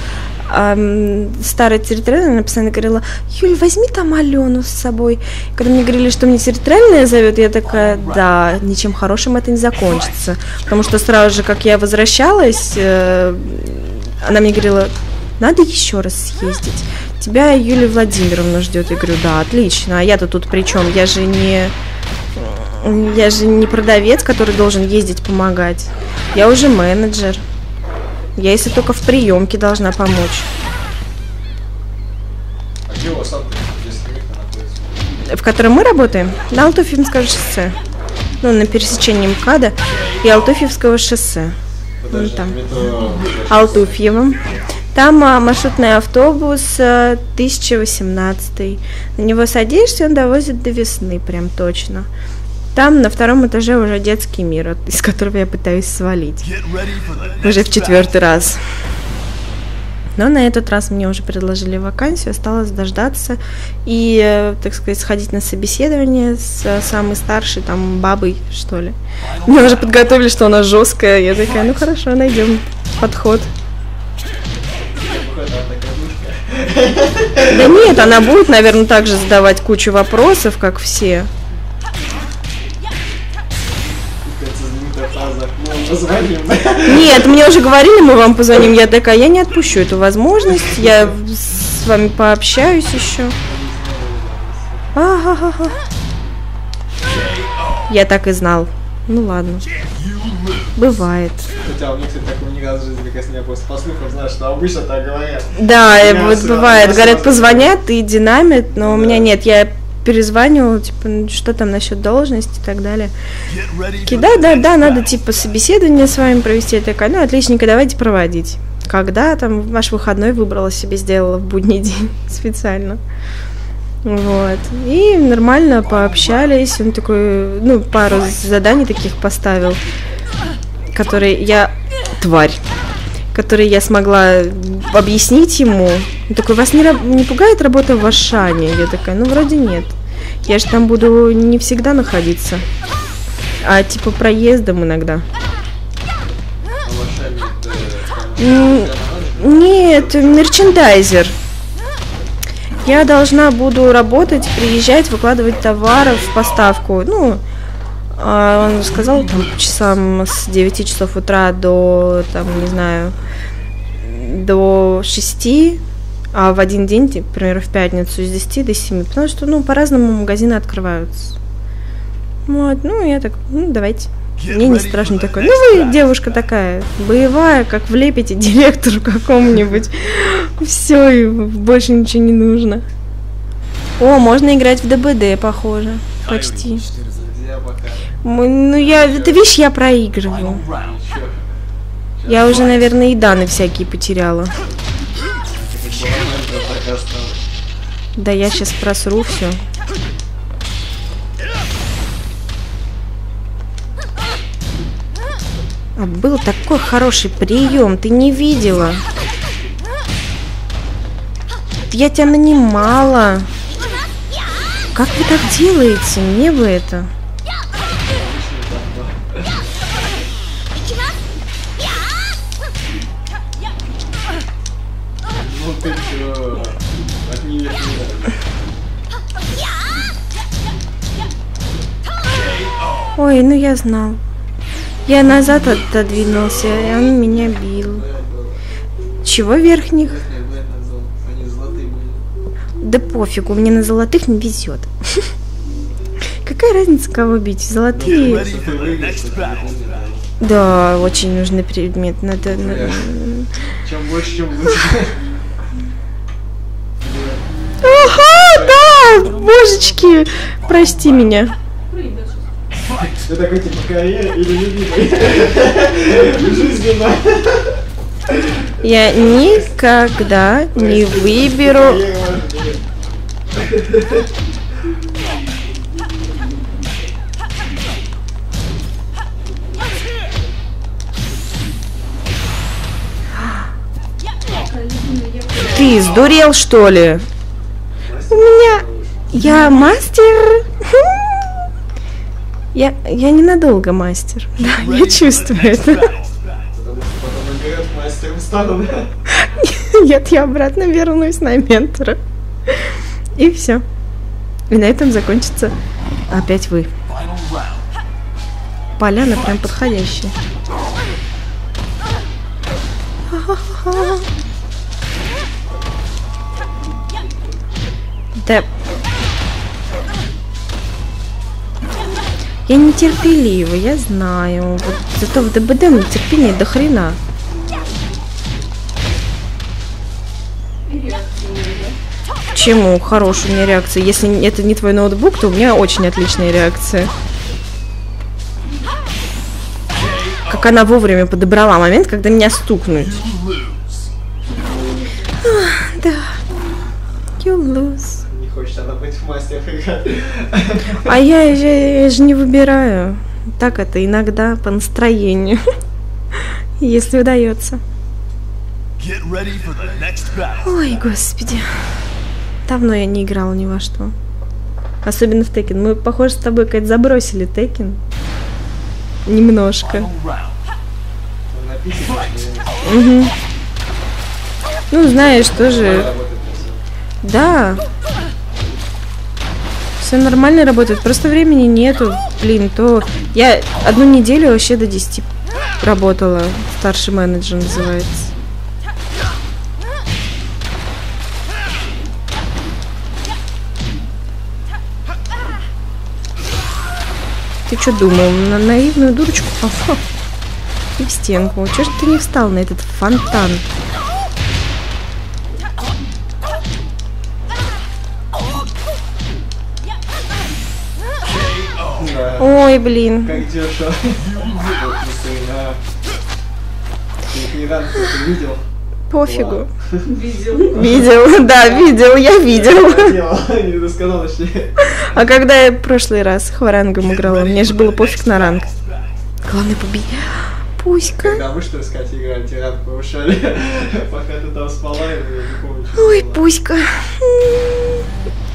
старая территориальная, она постоянно говорила: Юль, возьми там Алену с собой. Когда мне говорили, что мне территориальная зовет, я такая: да, ничем хорошим это не закончится. Потому что сразу же, как я возвращалась, она мне говорила: надо еще раз съездить. Тебя Юлия Владимировна ждет. Я говорю: да, отлично. А я-то тут при чем? Я же не продавец, который должен ездить помогать. Я уже менеджер. Я, если только в приемке, должна помочь. А где у вас авто, находится? В котором мы работаем? На Алтуфьевском шоссе. Ну, на пересечении МКАДа и Алтуфьевского шоссе. Подожди, там. Алтуфьево. Там маршрутный автобус 1018. На него садишься, он довозит до Весны, прям точно. Там на 2-м этаже уже детский мир, из которого я пытаюсь свалить. Уже в 4-й раз. Но на этот раз мне уже предложили вакансию, осталось дождаться и, так сказать, сходить на собеседование с самой старшей, там, бабой, что ли. Меня уже подготовили, что она жесткая. Я такая: ну хорошо, найдем подход. Да нет, она будет, наверное, также задавать кучу вопросов, как все. позвоним. Нет, мне уже говорили, мы вам позвоним. Я такая, я не отпущу эту возможность. Я с вами пообщаюсь еще. А-ха-ха-ха. Я так и знал. Ну ладно. Бывает. Хотя у меня, кстати, такого ни разу в жизни, как с меня просто по слухам, знаешь, что обычно так говорят. Да, вот бывает. Говорят, позвонят и динамит, но у меня нет. Я перезванивала, типа, что там насчет должности и так далее. Да, надо, типа, собеседование с вами провести. Я такая, ну, отличненько, давайте проводить. Когда там ваш выходной выбрала себе, сделала в будний день специально. Вот. И нормально пообщались. Он такой, ну, пару заданий таких поставил, которые я... Тварь. Которые я смогла объяснить ему. Он такой, вас не пугает работа в Ашане? Я такая, ну, вроде нет. Я же там буду не всегда находиться. А типа проездом иногда. Нет, мерчендайзер. Я должна буду работать, приезжать, выкладывать товары в поставку. Ну, он сказал, там, часам с 9 часов утра до, там, не знаю, до 6, а в один день, например, в пятницу с 10 до 7. Потому что, ну, по-разному магазины открываются. Вот, ну, я так, ну, давайте. Мне не страшно такое. Ну, вы девушка такая, боевая, как влепите директору какому-нибудь. Все, и больше ничего не нужно. О, можно играть в ДБД, похоже. Почти. Ну, ты видишь, я проигрываю. Я уже, наверное, и даны всякие потеряла. Да, я сейчас просру все. А был такой хороший прием, ты не видела. Я тебя нанимала. Как вы так делаете? Мне бы это. Ну ты чё? От нее не... Ой, ну я знал. Я назад отодвинулся, и он меня бил. Чего верхних? Да пофигу, мне на золотых не везет. Какая разница, кого бить? Золотые. Да, очень нужный предмет. Надо. Чем больше, чем лучше. Ага, да, божечки, прости меня. Я такой, типа, карьера или любимый? Жизненно. Я никогда не выберу... Ты сдурел, что ли? У меня... Я мастер... Я ненадолго мастер. Да, я чувствую это. Нет, я обратно вернусь на ментора. И все. И на этом закончится опять вы. Поляна прям подходящая. Да... Я нетерпелива, я знаю. Вот, зато в ДБД мне терпение до хрена. Почему хорошая у меня реакция? Если это не твой ноутбук, то у меня очень отличная реакция. Как она вовремя подобрала момент, когда меня стукнуть. Ах, да. You lose. Быть в мастерах играть. А я же не выбираю. Так это иногда по настроению. Если удается. Ой, господи. Давно я не играла ни во что. Особенно в Tekken. Мы, похоже, с тобой, Кать, забросили Tekken. Немножко. Угу. Ну, знаешь, тоже... Да. Все нормально работает, просто времени нету, блин, то я одну неделю вообще до 10 работала. Старший менеджер называется. Ты что думал? На наивную дурочку попал? И в стенку. Чего же ты не встал на этот фонтан? Ой, блин. Как дешево. Видел? Пофигу. Видел, да, видел, я видел. А когда я в прошлый раз хворангом играла, мне же было пофиг на ранг. Главное побить. Пуська. Когда вы что искать играли, тебе ранг повышали. Пока ты там спала, я не помню. Ой, Пуська.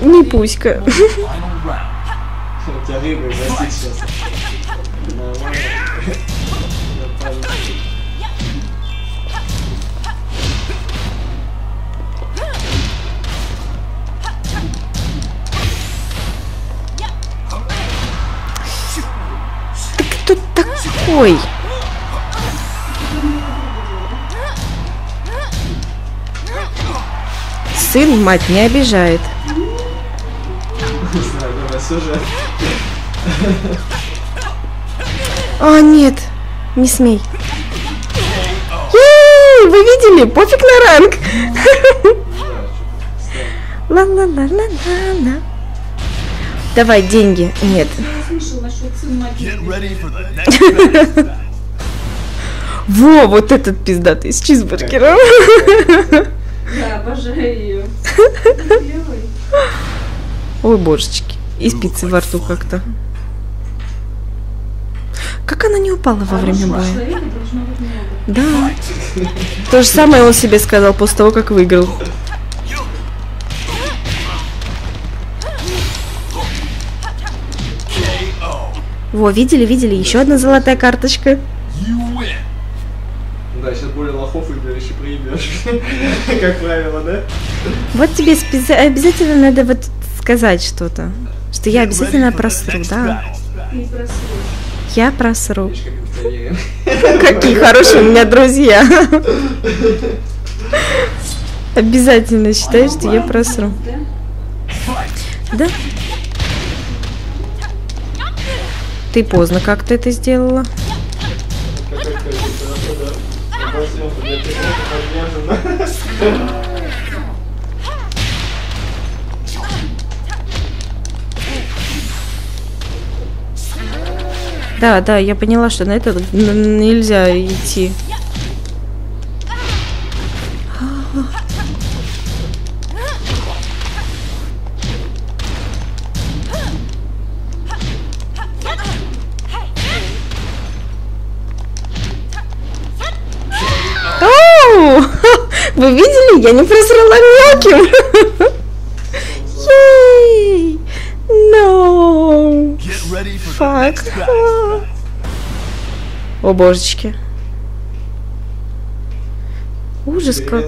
Не Пуська. У тебя рыбы растит сейчас. Нормально. Ты кто такой? Сын мать не обижает. А, нет, не смей. Вы видели? Пофиг на ранг. Ла-ла-ла-ла-ла-ла. Давай, деньги. Нет. Во, вот этот пиздатый с чизбургером. Да, обожаю ее. Ой, божечки. И спицы во рту как-то. Как она не упала во время боя? Да. То же самое он себе сказал после того, как выиграл. Во, видели, видели? Еще одна золотая карточка. Да, сейчас более лохов играешь и проебешь. Как правило, да? Вот тебе обязательно надо вот сказать что-то. Что я обязательно просру, да? Я просру. Какие хорошие у меня друзья. Обязательно считаю, что я просру. Да? Ты поздно как-то это сделала. Да, да, я поняла, что на это нельзя идти. Оу! Вы видели? Я не просрала мелким. Ей! No! Fuck! О, божечки. Ужас как.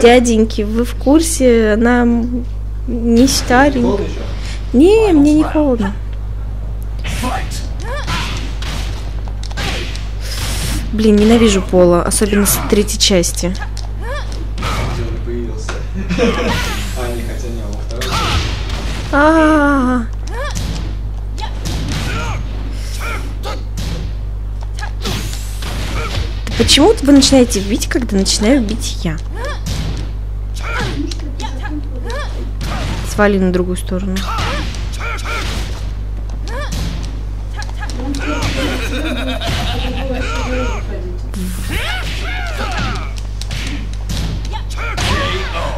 Дяденьки, вы в курсе? Нам не старенько. Не, мне не холодно. Блин, ненавижу Пола, особенно с третьей части. А-а-а. Почему вы начинаете бить, когда начинаю бить я? Свали на другую сторону.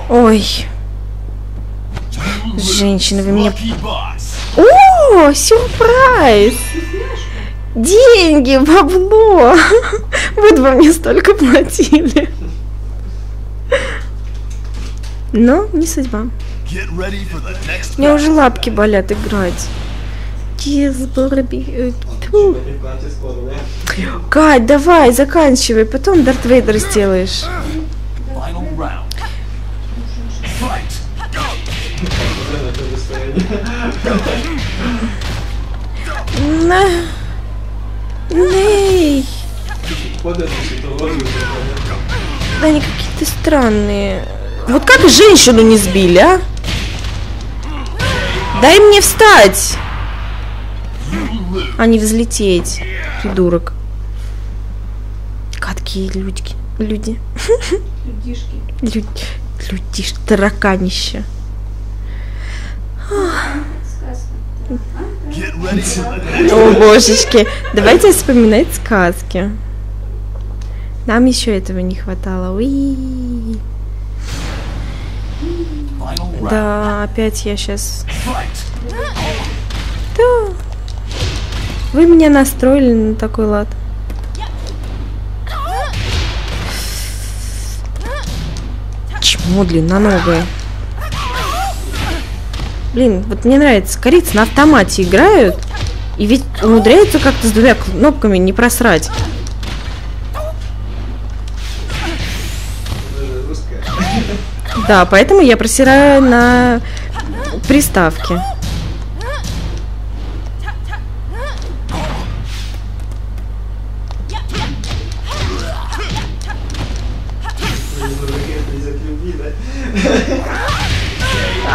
Ой. Женщина, вы меня... О, сюрприз! Деньги, бабло! Вот вы мне столько платили. Но не судьба. У меня уже лапки болят играть. Кать, давай, заканчивай. Потом Дарт Вейдер сделаешь. Лей! Да они какие-то странные. Вот как и женщину не сбили, а? Дай мне встать! А не взлететь, придурок. Гадкие людьки. Люди. Людишки. Людишки. Тараканище. О, божечки. Давайте вспоминать сказки. Нам еще этого не хватало. Уи. Да, опять я сейчас... Да. Вы меня настроили на такой лад. Чмо длинноногое. Блин, вот мне нравится. Корейцы на автомате играют. И ведь умудряются как-то с двумя кнопками не просрать. Да, поэтому я просираю на приставке.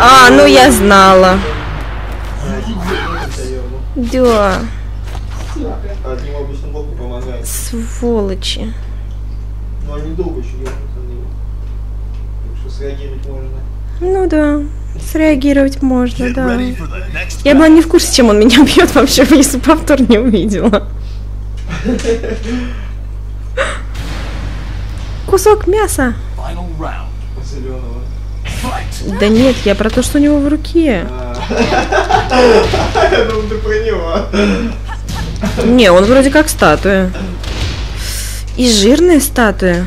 А, ну я знала. Да. Сволочи. Ну они долго еще делают. Среагировать можно. Ну да, среагировать можно, да. Я была не в курсе, чем он меня бьет вообще, если повтор не увидела. Кусок мяса. Да нет, я про то, что у него в руке. Не, он вроде как статуя. И жирная статуя.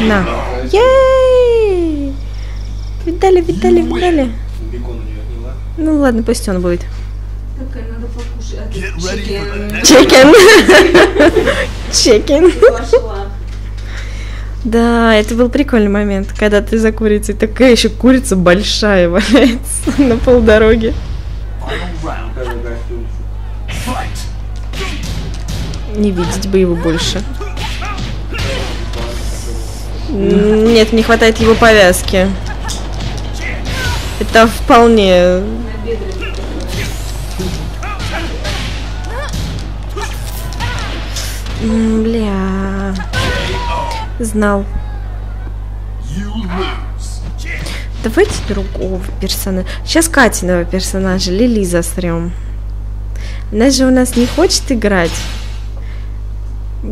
На. Ей! Видали, видали, видали. Ну ладно, пусть он будет. Чекен. Чекен. Да, это был прикольный момент, когда ты за курицей. Такая еще курица большая валяется на полдороге. Не видеть бы его больше. Нет, не хватает его повязки. Это вполне... Бля... Знал. Давайте другого персонажа. Сейчас Катиного персонажа, Лили, застрем. Она же у нас не хочет играть.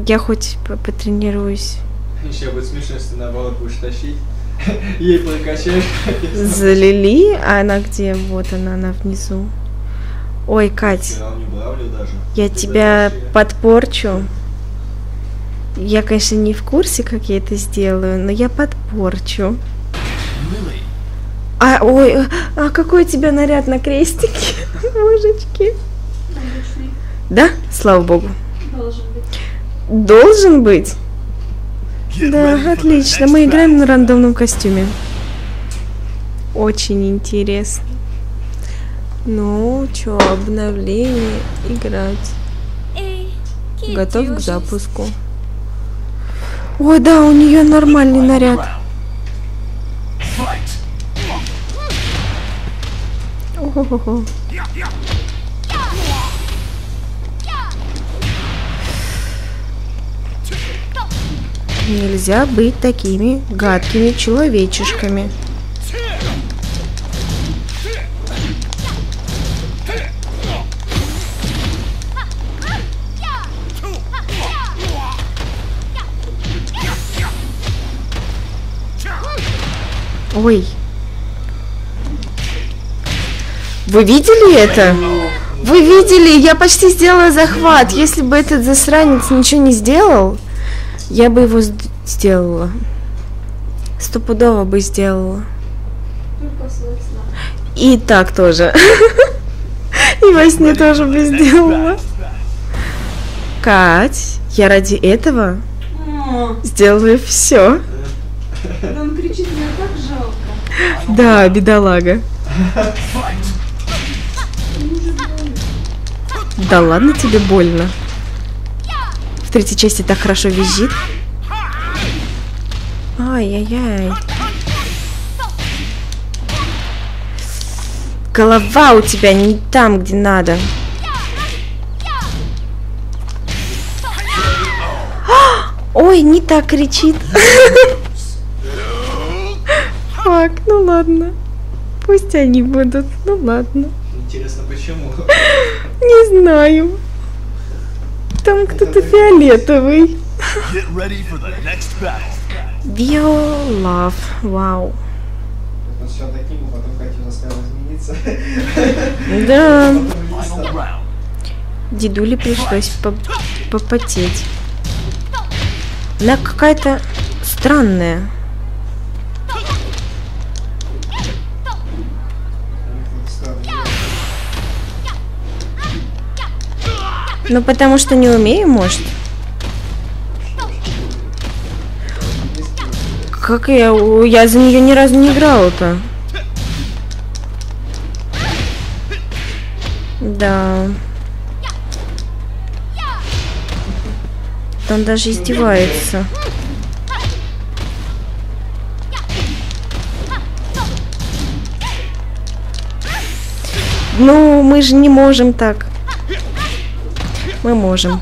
Я хоть потренируюсь. Еще будет смешно, если наоборот будешь тащить. Ей прокачаешь. За Лили, а она где? Вот она внизу. Ой, Кать, я тебя подпорчу. Я, конечно, не в курсе, как я это сделаю, но я подпорчу. А, ой, а какой у тебя наряд на крестике, божечки? Да? Слава богу. Должен быть. Должен быть? Да, отлично. Мы играем на рандомном костюме. Очень интересно. Ну, чё, обновление, играть. Готов к запуску. Ой, да, у нее нормальный наряд. О-хо-хо-хо. Нельзя быть такими гадкими человечишками. Ой. Вы видели это? Вы видели? Я почти сделала захват. Если бы этот засранец ничего не сделал, я бы его сделала. Стопудово бы сделала. И так тоже. И во сне тоже бы сделала. Кать, я ради этого Сделали все. Когда он кричит, мне так жалко. Да, бедолага. Да ладно тебе больно. В третьей части так хорошо визжит. Ай-яй-яй. Голова у тебя не там, где надо. Ой, не так кричит. Фак, ну ладно. Пусть они будут, ну ладно. Интересно, почему? Не знаю. Там кто-то фиолетовый. Виолав, вау. Да. Дедуле пришлось попотеть. Она какая-то странная. Ну, потому что не умею, может. Как я за нее ни разу не играла-то. Да. Он даже издевается. Ну, мы же не можем так. Мы можем.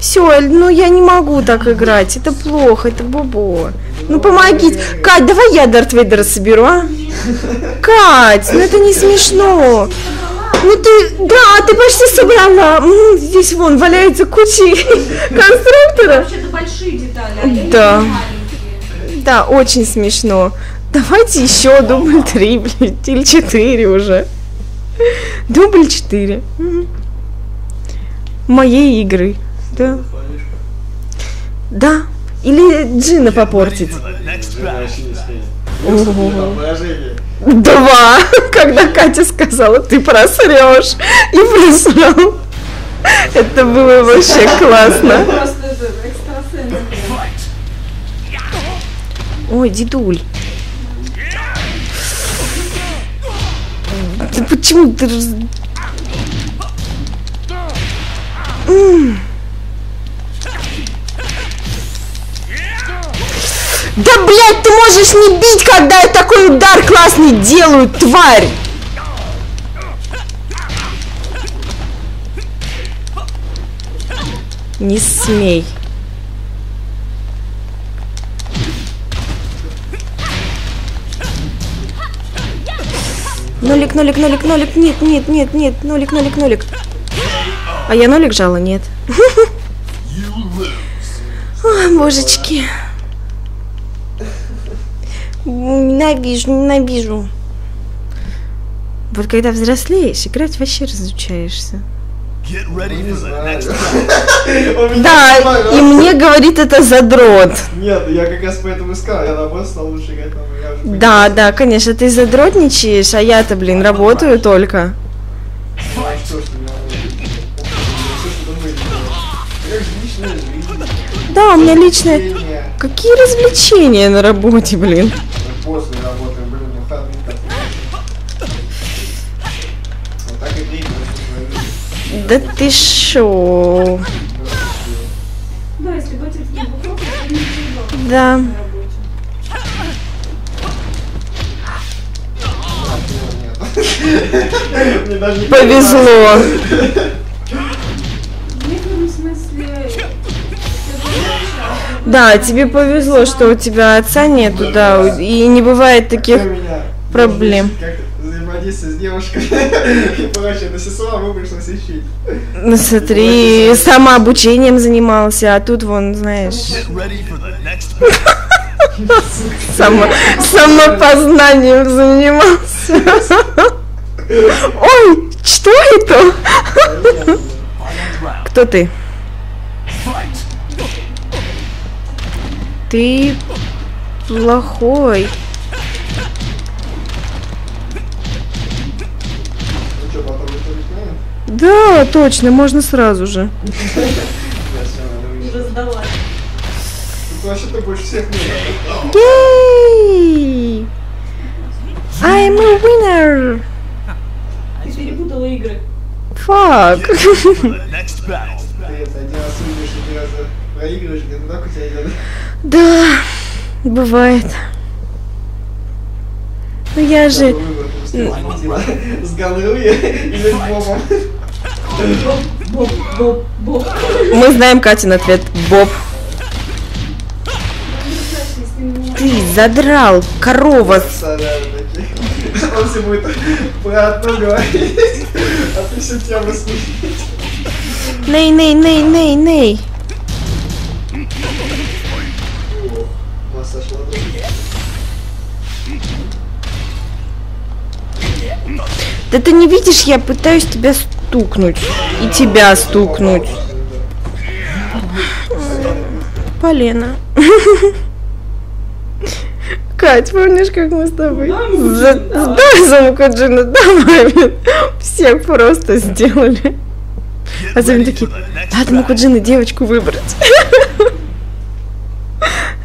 Все, ну я не могу так играть. Это плохо, это бобо. Ну помогите. Кать, давай я Дарт Вейдера соберу, а? Кать, ну это не смешно. Ну ты, да, ты почти собрала. Здесь вон валяются кучи конструктора. Вообще-то большие детали. Да. Да, очень смешно. Давайте еще дубль 3, блядь, или 4 уже. Дубль 4. Моей игры. Да. Да. Или Джина попортить. Ого. Два. Когда Катя сказала, ты просрешь. И просрал. Это было вообще классно. Ой, дедуль. Да почему ты... Да, блядь, ты можешь не бить, когда я такой удар классный делаю, тварь! Не смей. Нолик, нолик, нолик, нолик, нет, нет, нет, нет, нолик, нолик, нолик. А я нолик жала, нет. Ой, божечки. Ненавижу, ненавижу. Вот когда взрослеешь, играть вообще разучаешься. Да, и мне говорит это задрот. Нет, я как раз поэтому искал, я наоборот стал лучше играть. Да, да, конечно, ты задротничаешь, а я-то, блин, работаю только. Да, у меня личное... Какие развлечения на работе, блин? После работы, блин, выходные. Да ты шо? Да, если батя в бухгалтере, то не перебал. Да. Повезло. Да, тебе повезло, что у тебя отца нету, да, и не бывает таких проблем. Взаимодействие с девушкой и прочее, на сесла выбросилась учить. Ну смотри, сама обучением занимался, а тут вон, знаешь... Самопознанием занимался. Ой, что это? Кто ты? Ты плохой. Ну что, потом это Да, точно, можно сразу же. Уже сдалась. Тут вообще-то больше всех нет. Гей! I'm a winner! Ты перепутала игры. Фак! Да, бывает. Ну я же... С головой или с бобом? Боб, боб. Мы знаем Катин ответ. Боб. Ты задрал, корова. Он все будет про одно говорить, а ты все тему слушаешь. Ней, ней, ней, ней, ней. Да ты не видишь, я пытаюсь тебя стукнуть. И тебя стукнуть. Полена. Кать, помнишь, как мы с тобой? Да, Замукаджина, да, маме. Всех просто сделали. А сами такие, надо Мукаджина девочку выбрать.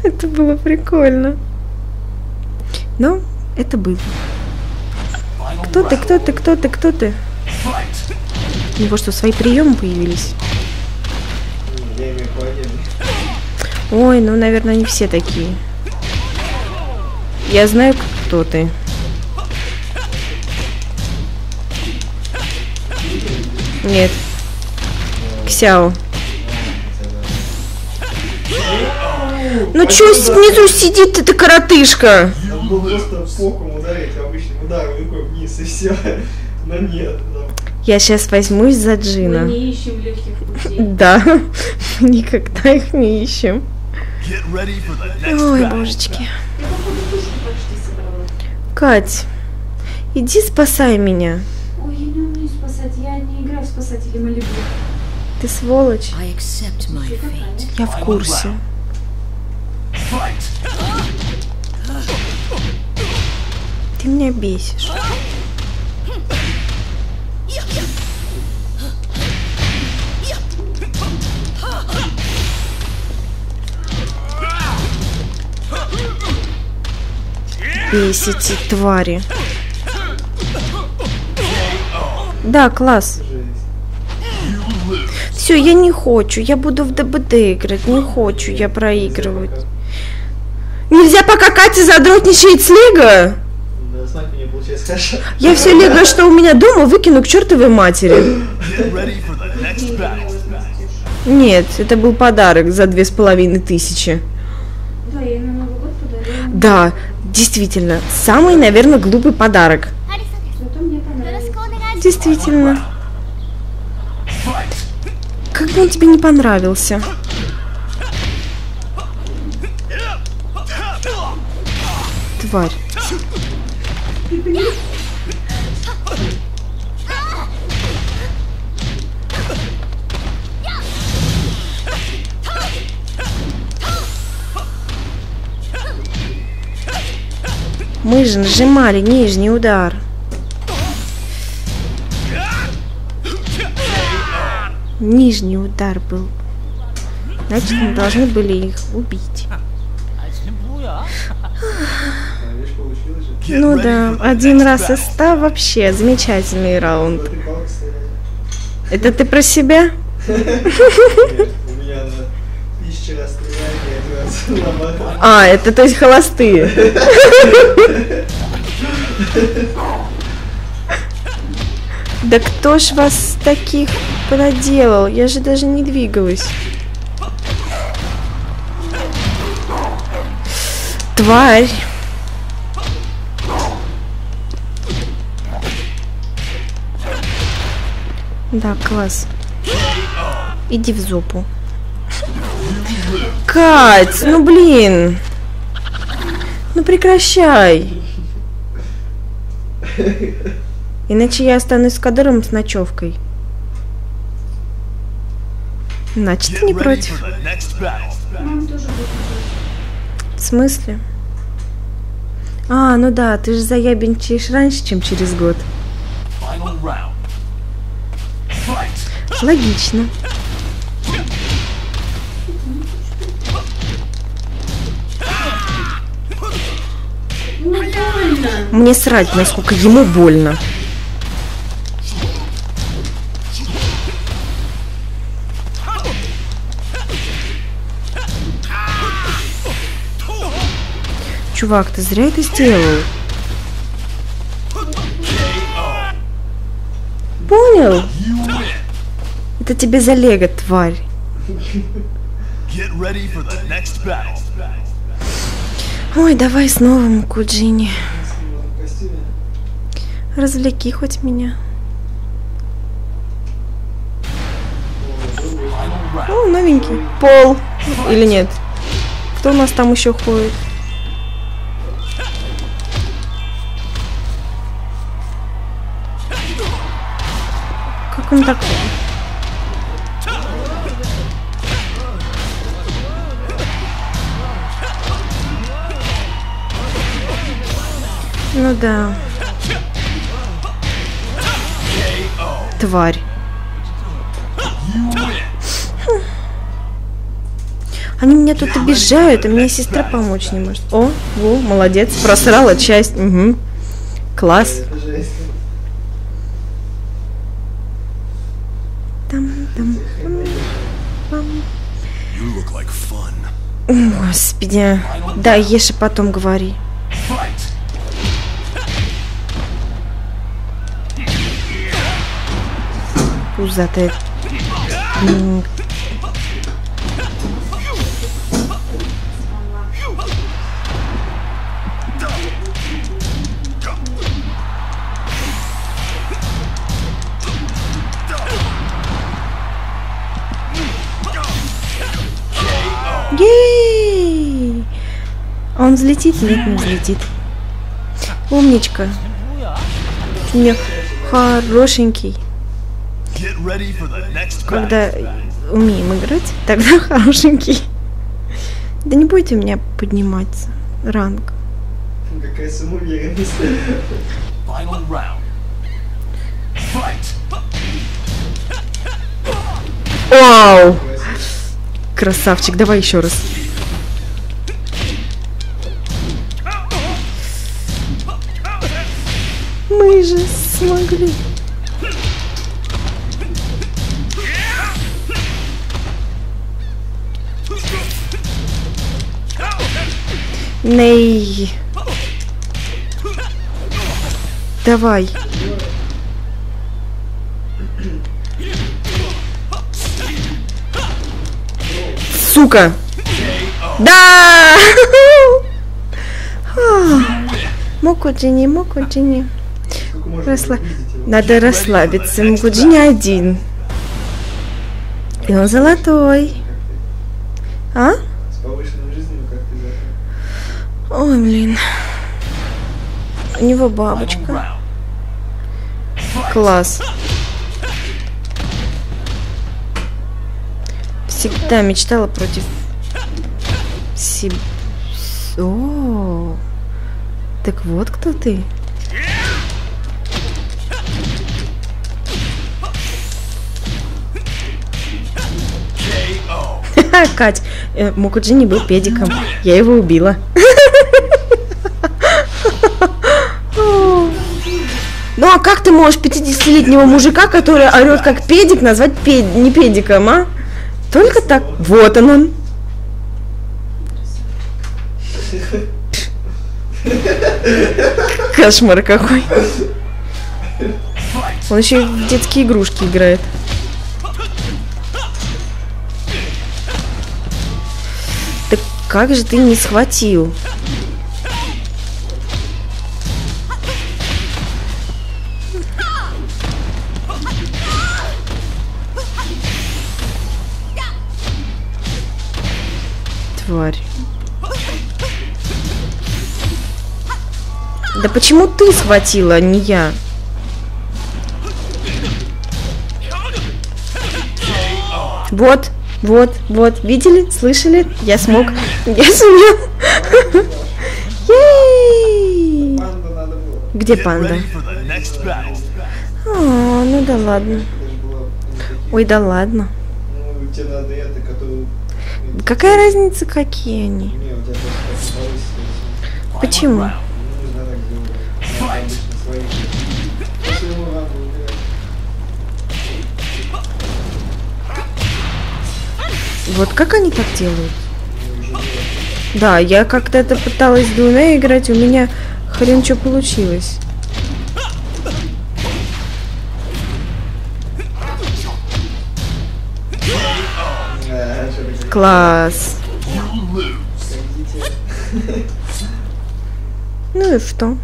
Это было прикольно. Но это было. Кто ты, кто ты, кто ты, кто ты? У него что, свои приемы появились? Ой, ну, наверное, не все такие. Я знаю, кто ты. Нет. Ксяо. Ну чё внизу сидит эта коротышка? Надо просто фоком ударить обычным ударом рукой вниз и все. Но нет. Я сейчас возьмусь за Джина. Мы не ищем легких путей. Да, мы никогда их не ищем. Ой, божечки. Кать, иди спасай меня. Ой, я не умею спасать, я не играю в спасателей Малибу. Ты сволочь. Я в курсе. Ты меня бесишь. Бесите, твари. Да, класс. Все, я не хочу. Я буду в ДБД играть. Не хочу я проигрывать. Нельзя, пока Катя задротничает с Лего. Я все Лего, что у меня дома, выкину к чертовой матери. Нет, это был подарок за 2500. Да, действительно, самый, наверное, глупый подарок. Действительно. Как бы он тебе не понравился. Тварь. Мы же нажимали нижний удар. Нижний удар был. Значит, мы должны были их убить. Ну да, один раз из 100 вообще замечательный раунд. Это ты про себя? А, это то есть холостые. Да кто ж вас таких понаделал? Я же даже не двигалась. Тварь. Да, класс. Иди в зопу. Кать, ну блин. Ну прекращай. Иначе я останусь с Кадыром с ночевкой. Значит, ты не против. В смысле? А, ну да, ты же заябенчаешь раньше, чем через год. Логично. Мне срать, насколько ему больно. Чувак, ты зря это сделал. Понял? Это тебе за лего, тварь. Ой, давай с новым, Куджини. Развлеки хоть меня. О, новенький. Пол. Или нет? Кто у нас там еще ходит? Как он такой? Ну да. Тварь. Они меня тут обижают, а меня сестра помочь не может. О, во, молодец, просрала часть. Угу. Класс. Господи. Да, ешь и потом говори. Пузатая. Ей! А он взлетит? Нет, не взлетит. Умничка. Нет, хорошенький. Когда умеем играть, тогда хорошенький. Да не будете у меня подниматься ранг. Какая самоуверенность. Вау! Красавчик, давай еще раз. Мы же смогли. Ней. Давай. Сука. Да! Мукуджини, Мукуджини. Надо расслабиться. Мукуджини один. И он золотой. А? Ой, блин. У него бабочка. Класс. Всегда мечтала против себя. О, так вот кто ты. Кать, Мукуджини был педиком. Я его убила. Ну а как ты можешь 50-летнего мужика, который орет как педик, назвать не педиком, а? Только так. Вот он. Кошмар какой. Он еще и в детские игрушки играет. Так как же ты не схватил? Да почему ты схватила, а не я? Вот, вот, вот. Видели? Слышали? Я смог. Я сумел. Где панда? О, ну да ладно. Ой, да ладно. Ну, тебе надо это, которые... Какая разница, какие они? Не, у тебя просто... Почему? Вот как они так делают? Да, я как-то это пыталась двумя играть, у меня хрен что получилось. Класс. Ну и что?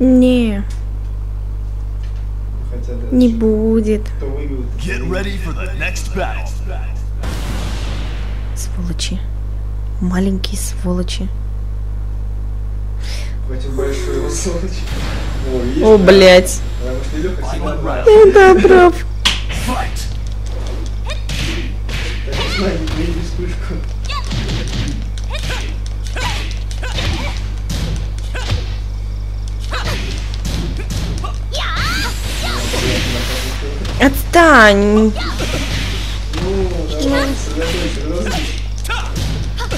Не. Не будет. Сволочи. Маленькие сволочи. О, блядь. Это прав. Отстань!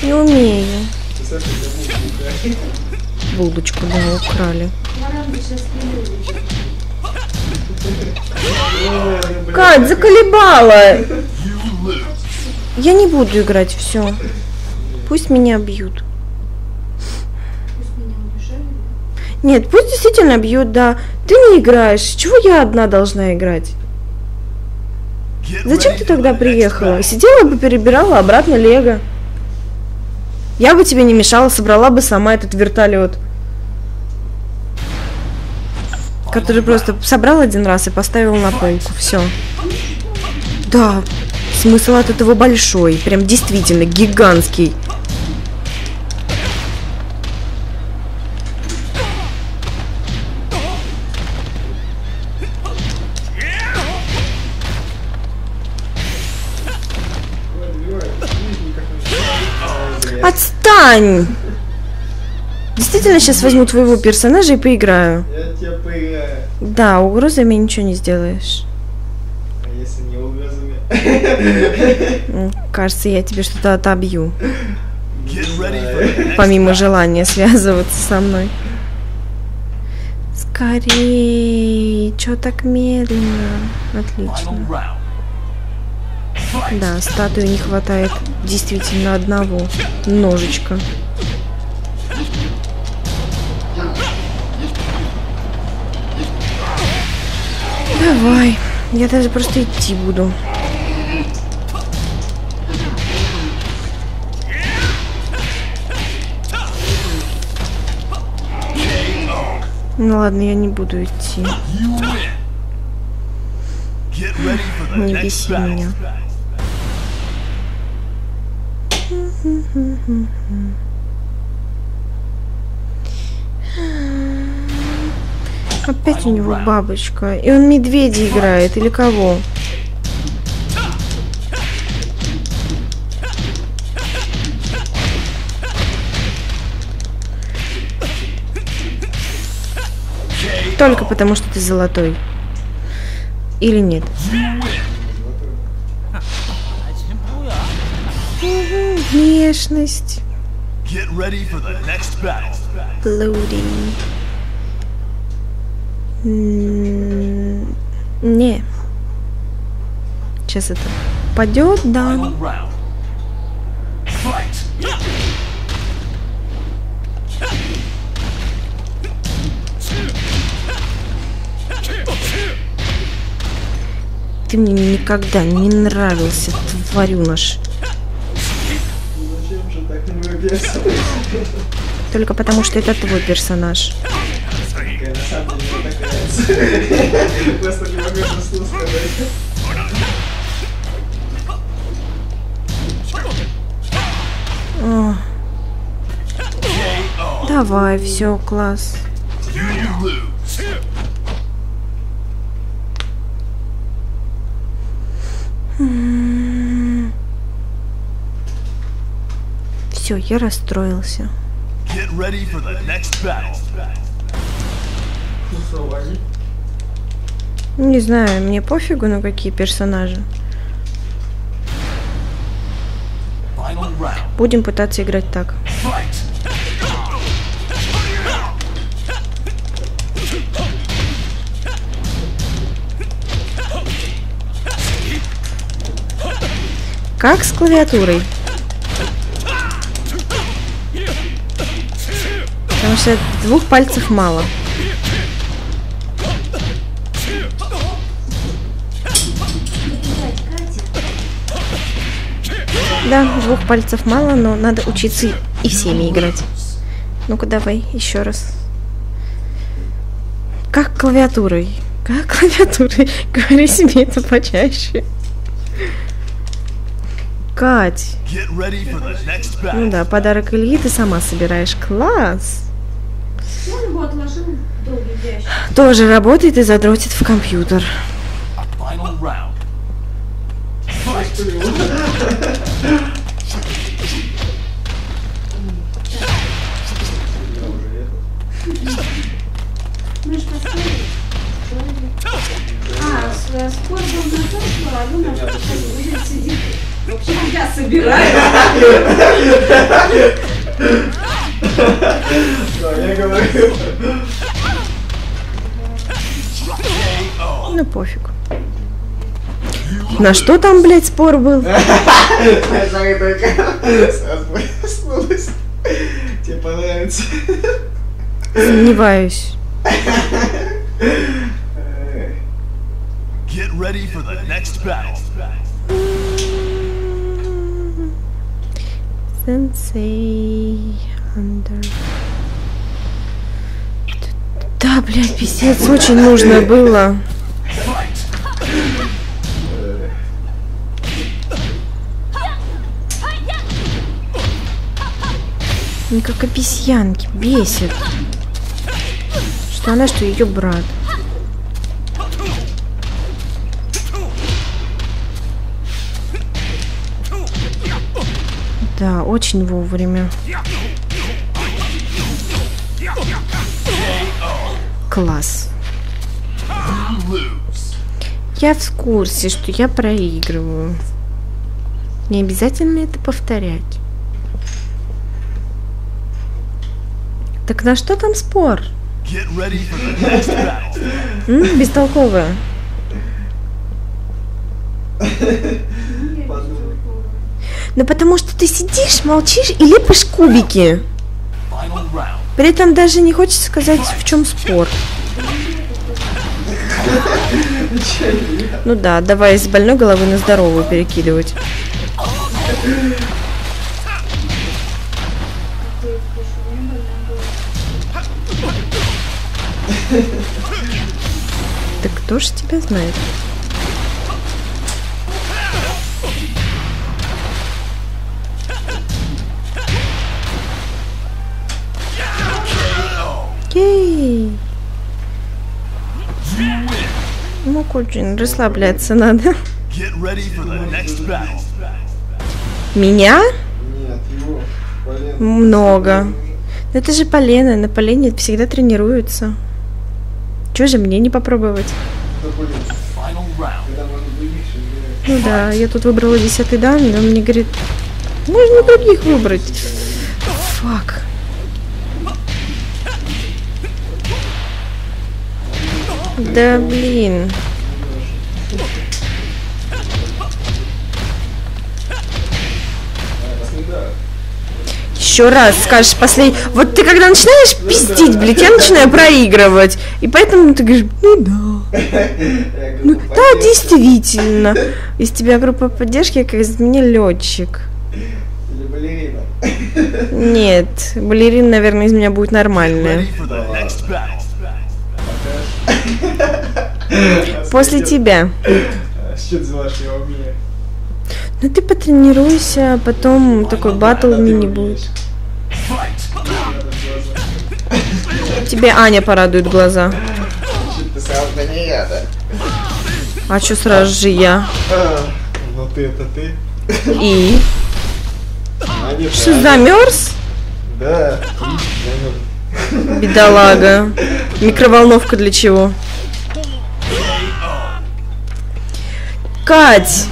Не умею. Булочку, да, украли. Кать, заколебала! Я не буду играть, все. Пусть меня бьют. Нет, пусть действительно бьют, да. Ты не играешь. Чего я одна должна играть? Зачем ты тогда приехала? Сидела бы, перебирала обратно лего. Я бы тебе не мешала, собрала бы сама этот вертолет. Который просто собрал один раз и поставил на полку. Все. Да, смысл от этого большой. Прям действительно гигантский. Отстань! Действительно, сейчас возьму твоего персонажа и поиграю. Я тебя поиграю. Да, угрозами ничего не сделаешь. А если не угрозами? Кажется, я тебе что-то отобью. Помимо желания связываться со мной. Скорей! Чё так медленно? Отлично. Да, статуи не хватает действительно одного ножичка. Давай, я даже просто идти буду. Ну ладно, я не буду идти. Не беси меня. Опять у него бабочка. И он медведя играет, или кого? Только потому, что ты золотой. Или нет? Внешность. Блуди. Не. Сейчас это падет, да. Ты мне никогда не нравился, тварюнаш. Только потому, что это твой персонаж. О. Давай, все, класс. Все, я расстроился. Не знаю, мне пофигу, на какие персонажи. Будем пытаться играть так. Как с клавиатурой. Потому что двух пальцев мало. Да, двух пальцев мало, но надо учиться и всеми играть. Ну-ка, давай еще раз. Как клавиатурой. Как клавиатурой. Говори себе это почаще. Кать. Ну да, подарок Ильи ты сама собираешь. Класс. Он его отложил в долгий ящик. Тоже работает и задротит в компьютер. Я собираю. Ну пофиг. На что там, блядь, спор был? Тебе понравится. Сомневаюсь. Get ready for the next battle. Да, блядь, пиздец, очень нужно было. Они как обезьянки, бесит. Что она, что ее брат. Да, очень вовремя. Класс. Я в курсе, что я проигрываю. Не обязательно это повторять. Так на что там спор? Бестолковая. Ну потому что ты сидишь, молчишь и лепишь кубики. При этом даже не хочется сказать, в чем спор. Ну да, давай с больной головы на здоровую перекидывать. Да кто ж тебя знает? Окей. Ну, очень расслабляться надо. Меня? Много. Но это же полено. На полене всегда тренируются. Чего же мне не попробовать? Ну да, я тут выбрала 10-й дан, но он мне говорит, можно других выбрать. Фак. Да блин. Еще раз скажешь последний. Вот ты когда начинаешь пиздить, блядь, я начинаю проигрывать. И поэтому ты говоришь, ну да. Ну да, действительно. Из тебя группа поддержки, как из меня летчик. Или балерина. Нет, балерина, наверное, из меня будет нормальная. После тебя. Ну ты потренируйся, потом такой батл не будет. Тебе Аня порадует глаза. А чё сразу же я? Ну ты это ты. И? Что, замерз? Да. Бедолага. Микроволновка для чего? Кать!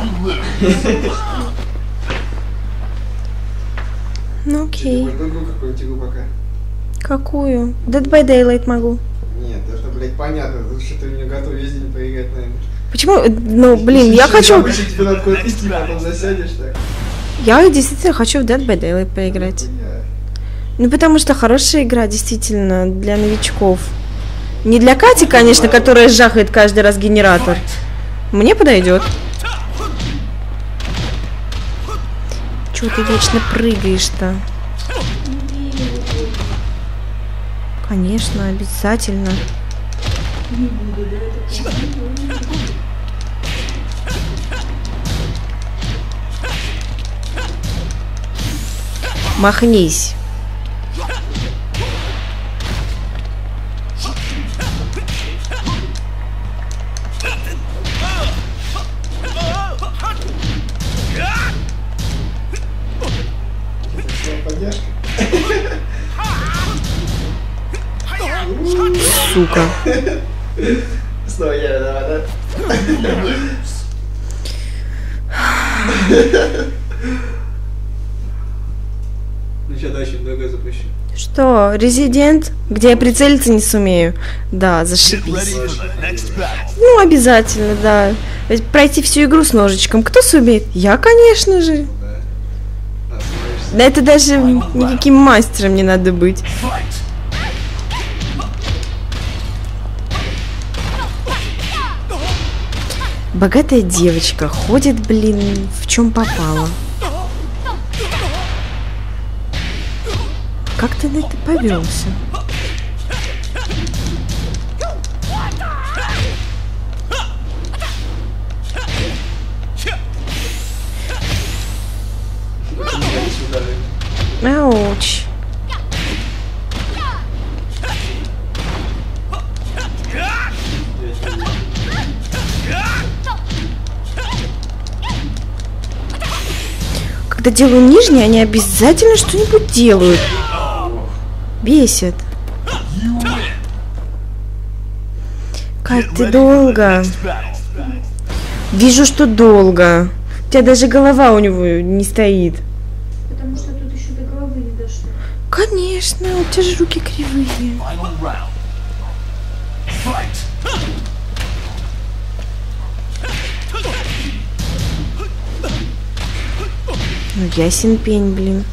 Ну окей. Какую? Dead by Daylight могу. Нет, это, блядь, понятно, что ты мне готов весь день поиграть, наверное. Почему? Ну, блин, я хочу... Я действительно хочу в Dead by Daylight поиграть. Ну, потому что хорошая игра, действительно, для новичков. Не для Кати, конечно, которая жахает каждый раз генератор. Мне подойдет. Чего ты вечно прыгаешь-то? Конечно, обязательно. Махнись. Сука. Снова я виновата. Ну сейчас дальше много запущу. Что, Резидент? Где я прицелиться не сумею? Да, зашибись. Ну, обязательно, да. Ведь пройти всю игру с ножичком. Кто сумеет? Я, конечно же. Да это даже никаким мастером не надо быть. Богатая девочка ходит, блин, в чем попало. Как ты на это повелся? Ауч. Когда делаю нижние, они обязательно что-нибудь делают. Бесит. Кать, ты долго. Вижу, что долго. У тебя даже голова у него не стоит. Потому что тут еще до головы не дошло. Конечно, у тебя же руки кривые. Ну, ясен пень, блин.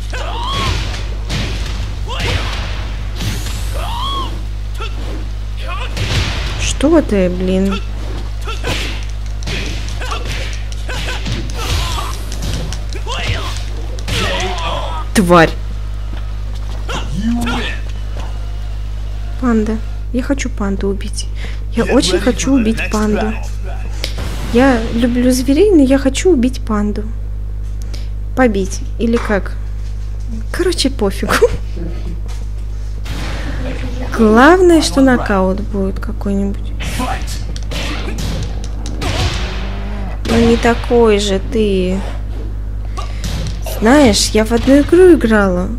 Что ты, блин? Тварь. Панда. Я хочу панду убить. Я очень хочу убить панду. Я люблю зверей, но я хочу убить панду. Побить. Или как? Короче, пофигу. Главное, что нокаут будет какой-нибудь. Ну не такой же ты. Знаешь, я в одну игру играла.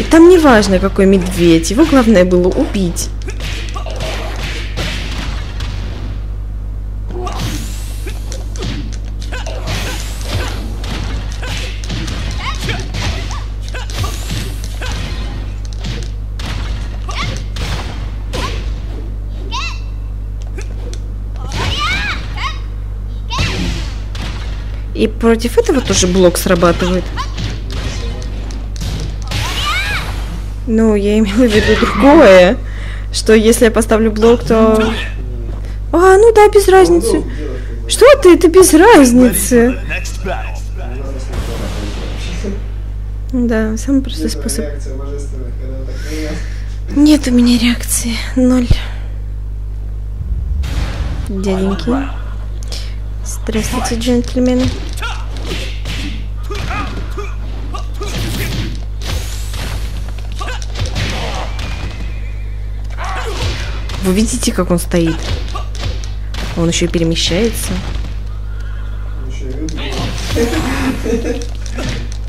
И там не важно, какой медведь. Его главное было убить. И против этого тоже блок срабатывает. Ну, я имела в виду другое, что если я поставлю блок, то... А, ну да, без разницы. Что ты? Это без разницы. Да, самый простой способ. Нет у меня реакции. 0. Дяденьки. Здравствуйте, джентльмены. Вы видите, как он стоит? Он еще и перемещается.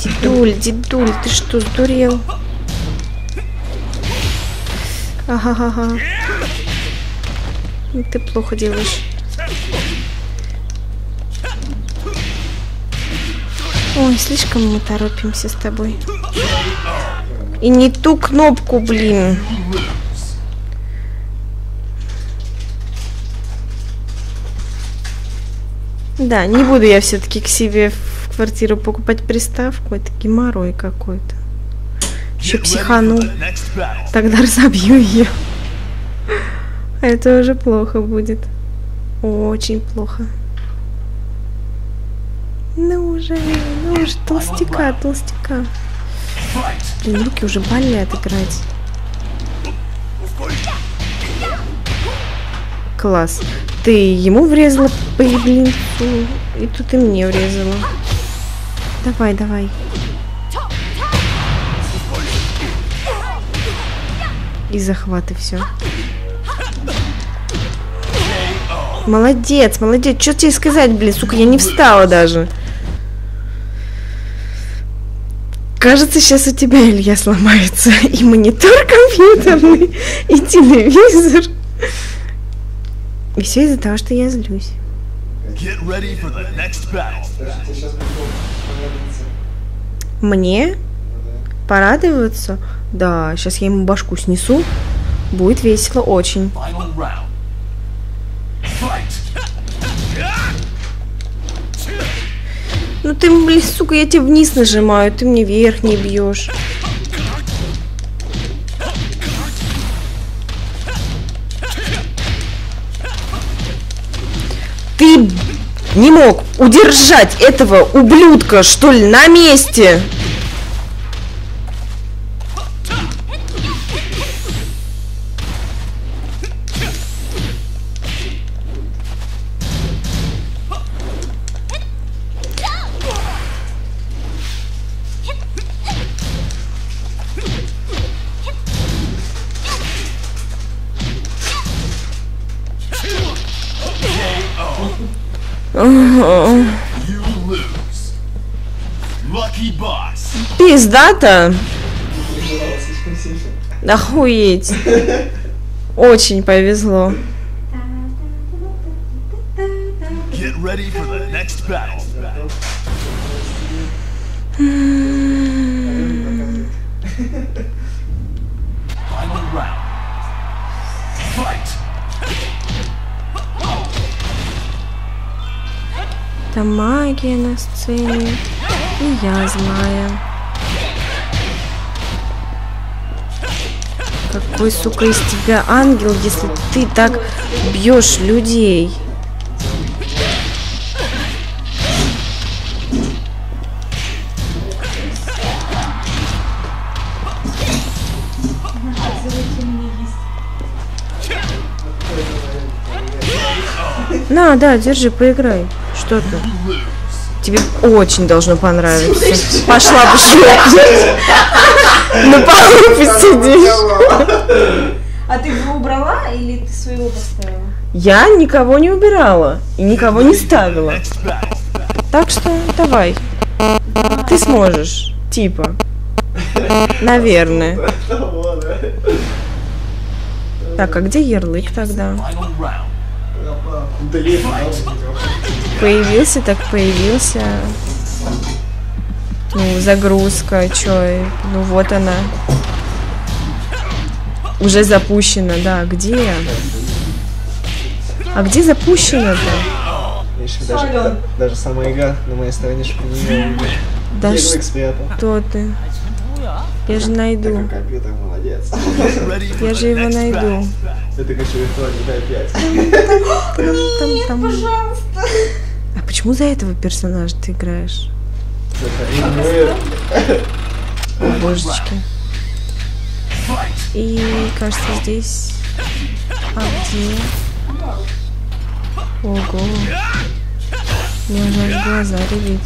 Дедуль, дедуль, ты что, сдурел? Ага-ага. Ты плохо делаешь. Ой, слишком мы торопимся с тобой. И не ту кнопку, блин. Да, не буду я все-таки к себе в квартиру покупать приставку. Это геморрой какой-то. Еще психану. Тогда разобью ее. Это уже плохо будет. Очень плохо. Ну уже, толстяка. Блин, руки уже болят играть. Класс. Ты ему врезала, блин, и тут и мне врезала. Давай, давай. И захваты все. Молодец, молодец. Что тебе сказать, блин, сука, я не встала даже. Кажется, сейчас у тебя, Илья, сломается и монитор компьютерный, и телевизор. И все из-за того, что я злюсь. Мне? Порадоваться? Да, сейчас я ему башку снесу. Будет весело очень. Ну ты, блин, сука, я тебя вниз нажимаю, ты мне вверх не бьешь. Ты не мог удержать этого ублюдка, что ли, на месте? Пиздата? Охуеть. Очень повезло. Там магия на сцене, и я злая. Какой, сука, из тебя ангел, если ты так бьешь людей? На, да, держи, поиграй. Что ты? Тебе очень должно понравиться. Пошла бы шляпу. На полу посидишь. А ты его убрала или ты своего поставила? Я никого не убирала и никого не ставила. Так что давай. Ты сможешь. Типа. Наверное. Так, а где ярлык тогда? Появился, так появился. Ну, загрузка, чё? Ну, вот она. Уже запущена, да. Где? А где запущена-то? Даже сама игра на моей стороне, что не... Да что ты? Я же найду. Я же его найду. Это как виртуальный там, пожалуйста. А почему за этого персонажа ты играешь? Божечки. И кажется здесь. А где? Ого. У меня аж глаза ревит.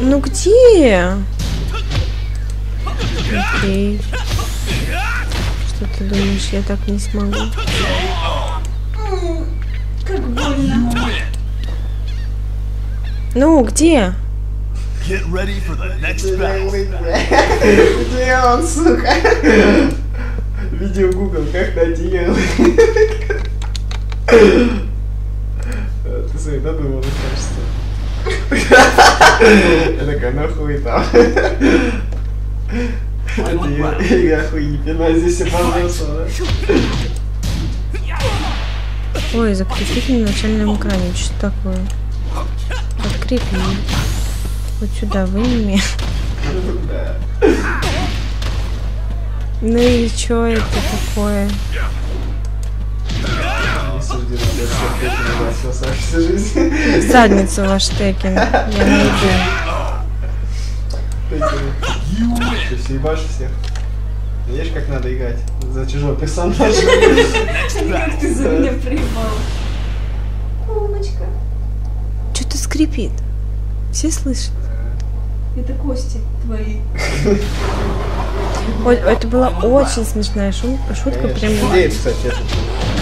Ну где? Окей. Что ты думаешь, я так не смогу? Как больно. Ну где? Где он, сука? Видео Google, как найти его? Я такая, ну хуй там. Игра хуйнепина, здесь оборвался. Ой, закрепитель на начальном экране, что такое? Подкрепи. Вот сюда выними. Ну и чё это такое? Задница ваш Текен. Я не иду. Ты все ебашь всех. Видишь, как надо играть за чужой персонаж. Как ты за меня приебал. Умочка. Что-то скрипит. Все слышат? Это кости твои. Это была очень смешная шутка. Прям. Где, кстати,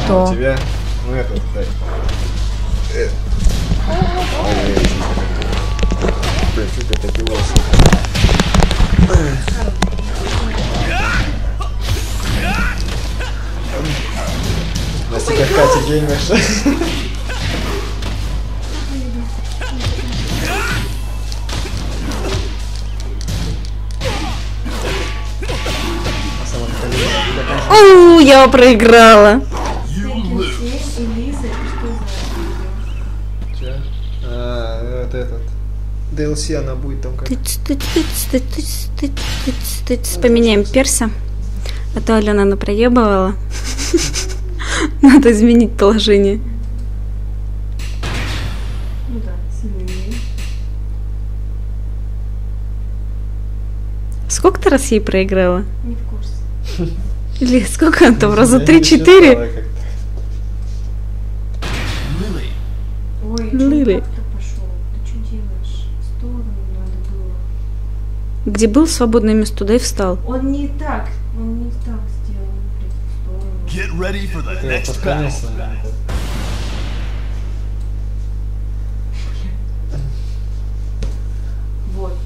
кто? У тебя. Ну это, кстати. Блин, что это такие волосы? Настя, как Катя геймерша. Ууу, я проиграла. Вот этот DLC она будет там как. Поменяем перса, а то Алена она проебывала. Надо изменить положение. Ну да, сильнее. Сколько ты раз ей проиграла? Не в курсе. Или сколько там, раза 3-4? Ой, Лили. Где был свободное место, туда и встал. Он не так сделал. Get ready for the next battle. Вот.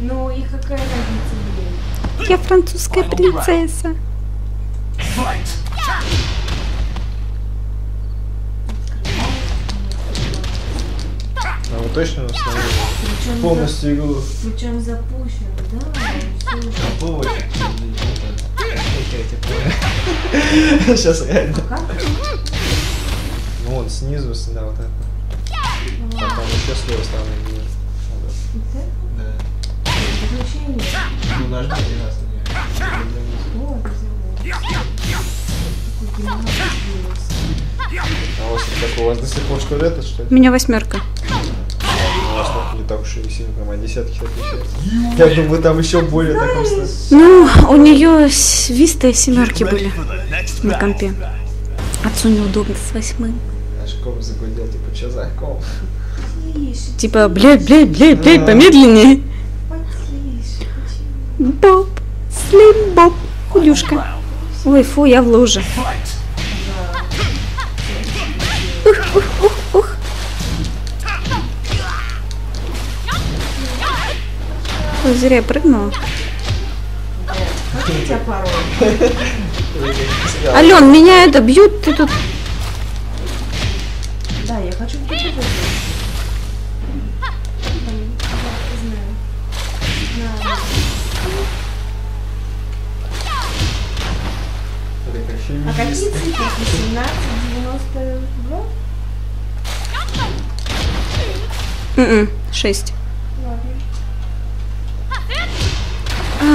Ну и какая разница, блин? Я французская принцесса. А вы точно установили полностью игру? Причем запущено, да? Сейчас реально. Ну вон снизу сюда вот это. А там еще с левой стороны вниз. Да. Ну нажми один раз на нее. А у вас такой, у вас до сих пор что ли, что ли? У меня восьмерка. У вас не так уж и сильно, прям от десятки отличается. Я думаю, там еще более таком. Ну, у нее свистые семерки были на компе. Отцу неудобно с восьмым. Аж ком загудел, типа, че за ком? Типа, блядь, помедленнее. Боб, слим, боб, худюшка. Ой, фу, я в луже. Ух. Ой, зря я прыгнула. Ален, меня это бьют, ты тут. Да, я хочу попробовать. А какие цифры? 18, 92? 6. Ладно.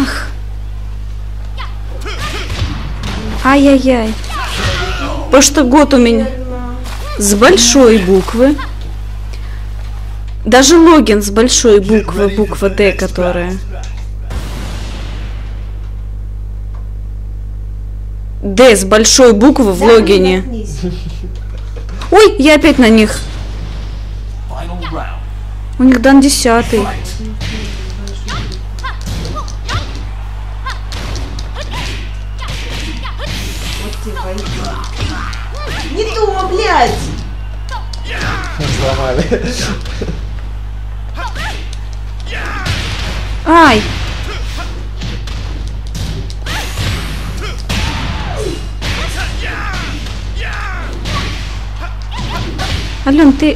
Ах. Ай-яй-яй. Потому что год у меня с большой буквы. Даже логин с большой буквы, буква Д, которая. Д с большой буквы в логине. Ой, я опять на них. У них дан 10. Не то, блядь! Сломали. Ай! Ален, ты...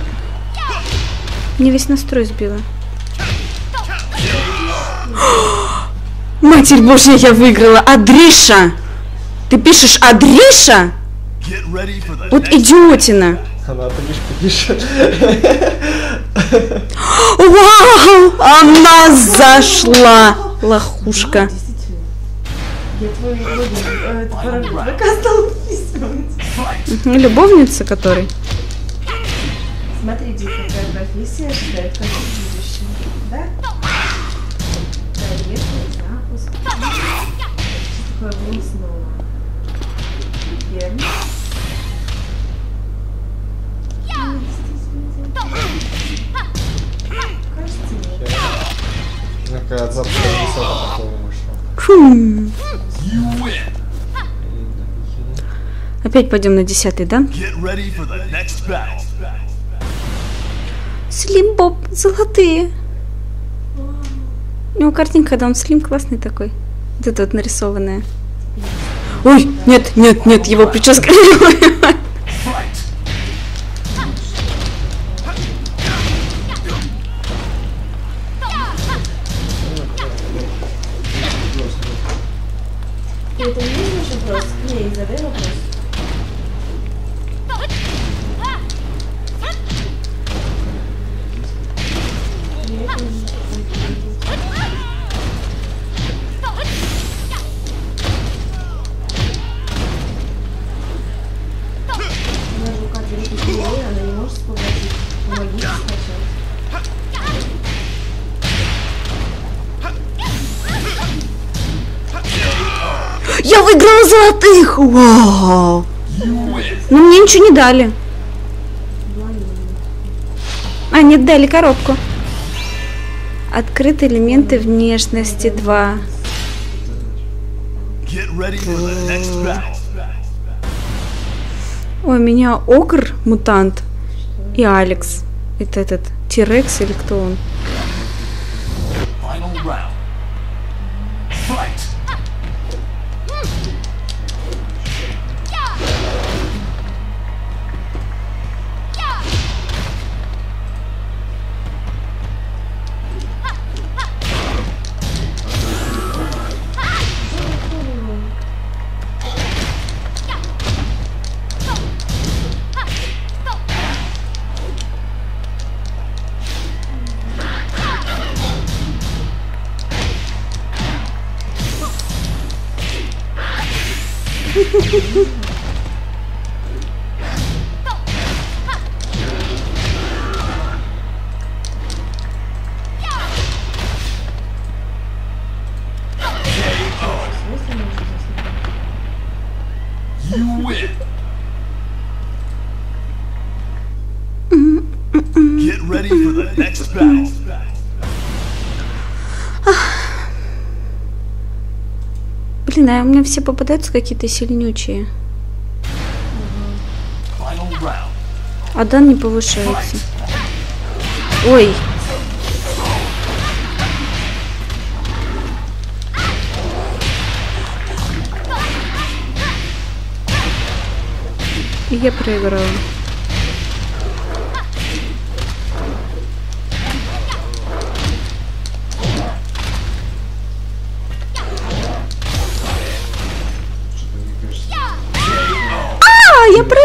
Мне весь настрой сбила. Матерь Божья, я выиграла! Адриша! Ты пишешь Адриша? Вот идиотина! Она пишет. Вау! Она зашла! Лохушка. Любовница, который. Смотрите, какая профессия ожидает в будущем, да? Проверка, запуск. Что такое блин снова? Верно. Кажется, нет. Опять пойдем на 10-й, да? Слим Боб, золотые. У него картинка, когда он слим, классный такой. Вот это вот нарисованная. Ой, нет, нет, нет, его прическа. Я выиграла золотых! Вау! Но мне ничего не дали. А, нет, дали коробку. Открыты элементы внешности 2. Ой, меня Огр, мутант, и Алекс. Это этот Тирекс или кто он? Блин, а у меня все попадаются какие-то сильнючие. А дан не повышается. Ой. И я проиграла.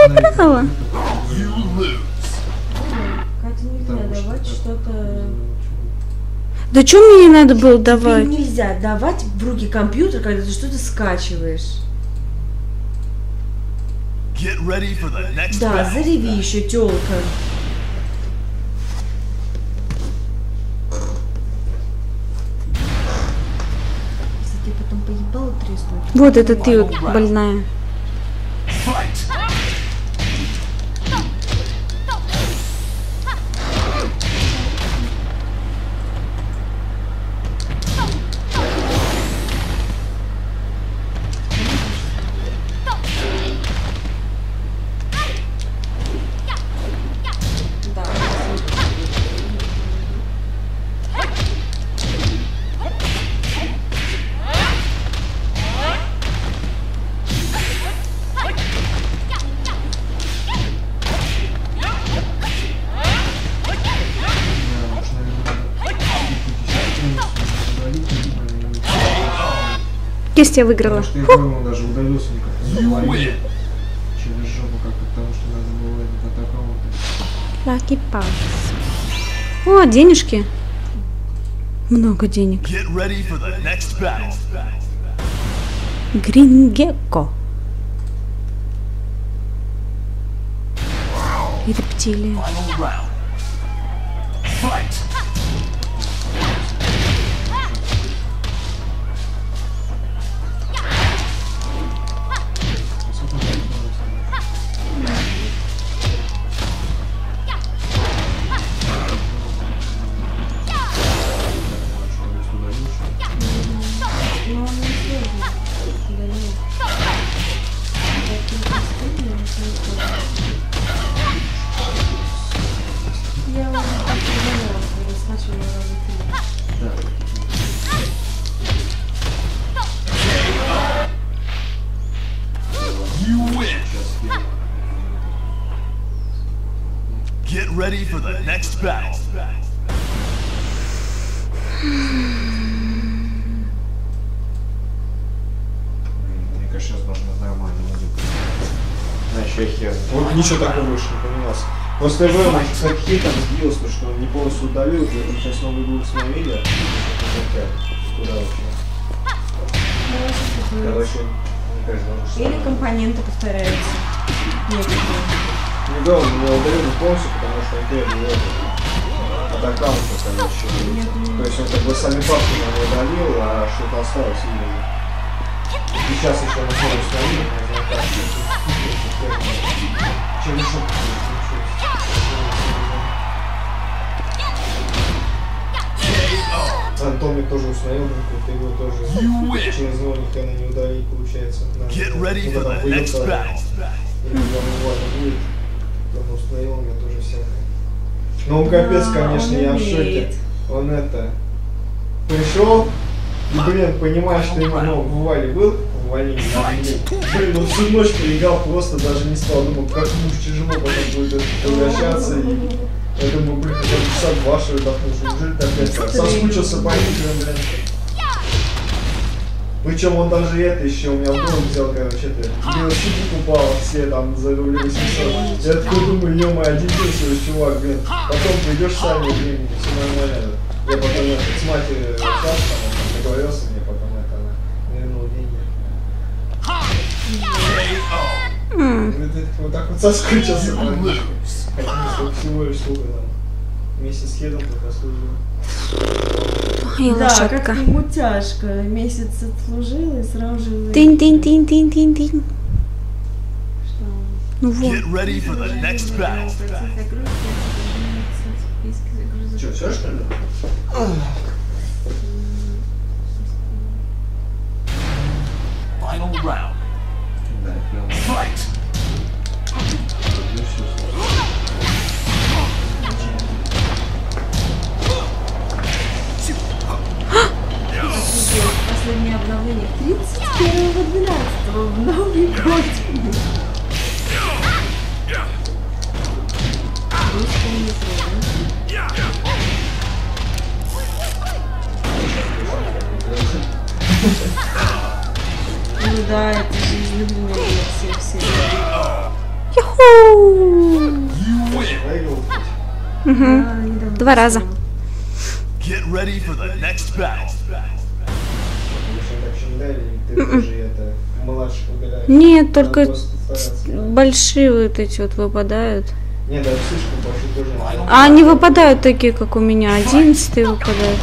Проиграла. Да что мне не надо было давать? Тебе нельзя давать в руки компьютер, когда ты что-то скачиваешь. Да, зареви еще, тёлка. Кстати, потом поебала треснуть. Вот это ты вот больная. Кисть я выиграла. Потому что я думал, даже удавился никак. Через жопу как, потому что надо было этот аккаунт. Lucky Pass. О, денежки. Много денег. Грингеко. И рептилия. Ничего такого больше не поменялось. После этого он как хитом сбился, потому что он не полностью удалил, поэтому сейчас новый глуп с моим видео. Куда вообще? Короче, мне кажется, он уже... Или компоненты повторяются. Не да, он его удалил полностью, потому что он требовал его от аккаунта, короче. То есть он как бы сами папки его удалил, а что-то осталось именно. И сейчас еще на поле установили, но так. Через шутку Антоник тоже установил, но ты его тоже через него никогда не удалить, получается. Куда там выйдет, или он установил, у меня тоже всякое. Ну он капец, конечно, я в шоке. Он это... Пришел, и, блин, понимаешь, что ему много вываливал. Блин, он всю ночь полегал, просто даже не стал. Думал, как муж тяжело потом будет возвращаться. И я думаю, блин, хотя бы часа два, что я отдохнул. Неужели так это? Соскучился по играм, блин. Причем он даже это еще у меня в дом взял, короче, это. Велосипед упал, все там за руль 800. Я такой думаю, ё-моё, один день, чувак, блин. Потом придешь сами, блин, все нормально. Я потом с матерью сейчас там договорился. Вот так вот соскучился. Всего лишь сколько там. Вместе с Хедом только служил. Да, как ему тяжко. Месяц отслужил и сразу же... Тынь-тынь-тынь-тынь-тынь-тынь. Что? Ну вот. Че, все что ли? Final round. Да, Fight! Последнее обновление 31.12 в Новый год. Ну да, это же излюбленное для всех. Яху! Два раза. Нет, только большие вот эти вот выпадают. Нет, даже слишком большие тоже. А они выпадают такие, как у меня. 11 выпадают.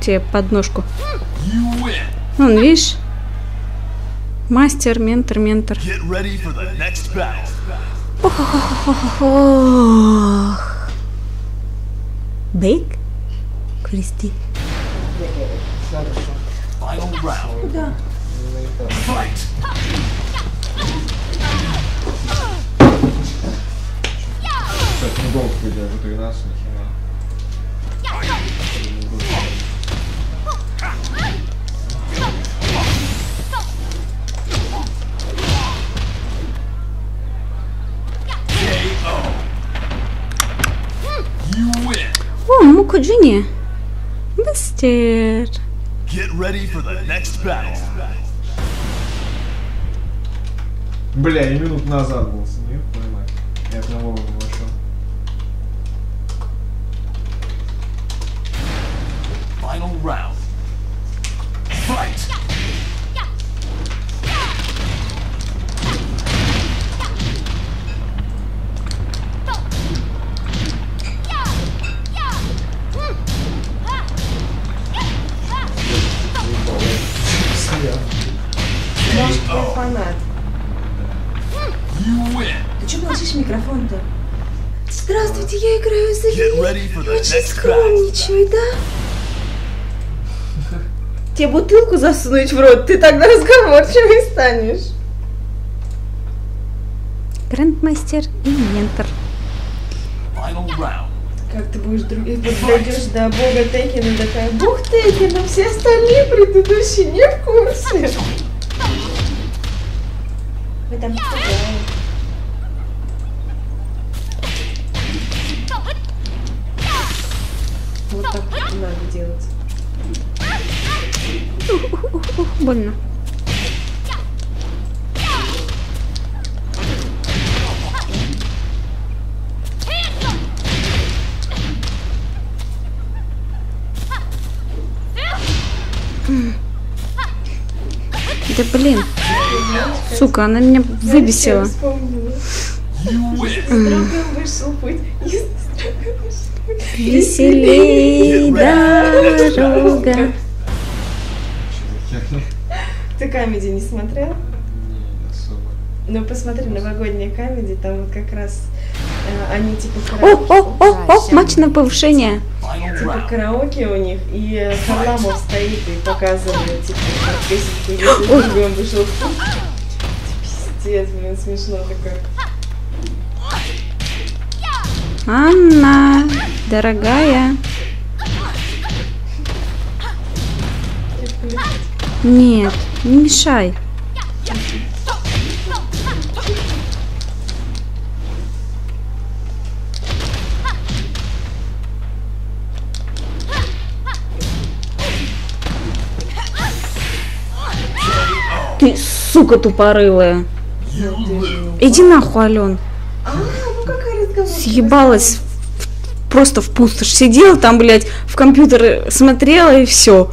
Тебе под ножку. Вон, видишь? Мастер, ментор, ментор. Ох, ох, ох, ох, ох, ох. Бейк? Кристи. Да. Кстати, недолго даже 13 нахера. О, Мукаджини. Мистер. Бля, я минут назад был с ним, поймай. Я одного вошел. Final round. Fight. Фанат. Ты чё молчишь микрофон-то? Здравствуйте, я играю за Лили. Очень скромничаю, да? Тебе бутылку засунуть в рот, ты тогда разговорчивый станешь. Грандмастер и ментор. Как ты будешь других подойдешь до бога Текена, такая, бог Текена, все остальные предыдущие не в курсе. Мы там вот так вот надо делать. Больно. Да блин. Сука, она меня выбесила. Веселей дорога. Ты камеди не смотрел? Не особо. Ну посмотри, новогодняя камеди, там вот как раз они типа караоке. О, матч на повышение. Типа караоке у них, и Харламов стоит и показывает, типа, как песенку, если он вышел в путь. Пиздец, блин, смешно-то как. Анна, дорогая. Нет, не мешай. Ты, сука, тупорылая. Иди нахуй, Ален. Съебалась просто в пустошь. Сидела там, блядь, в компьютер смотрела и все.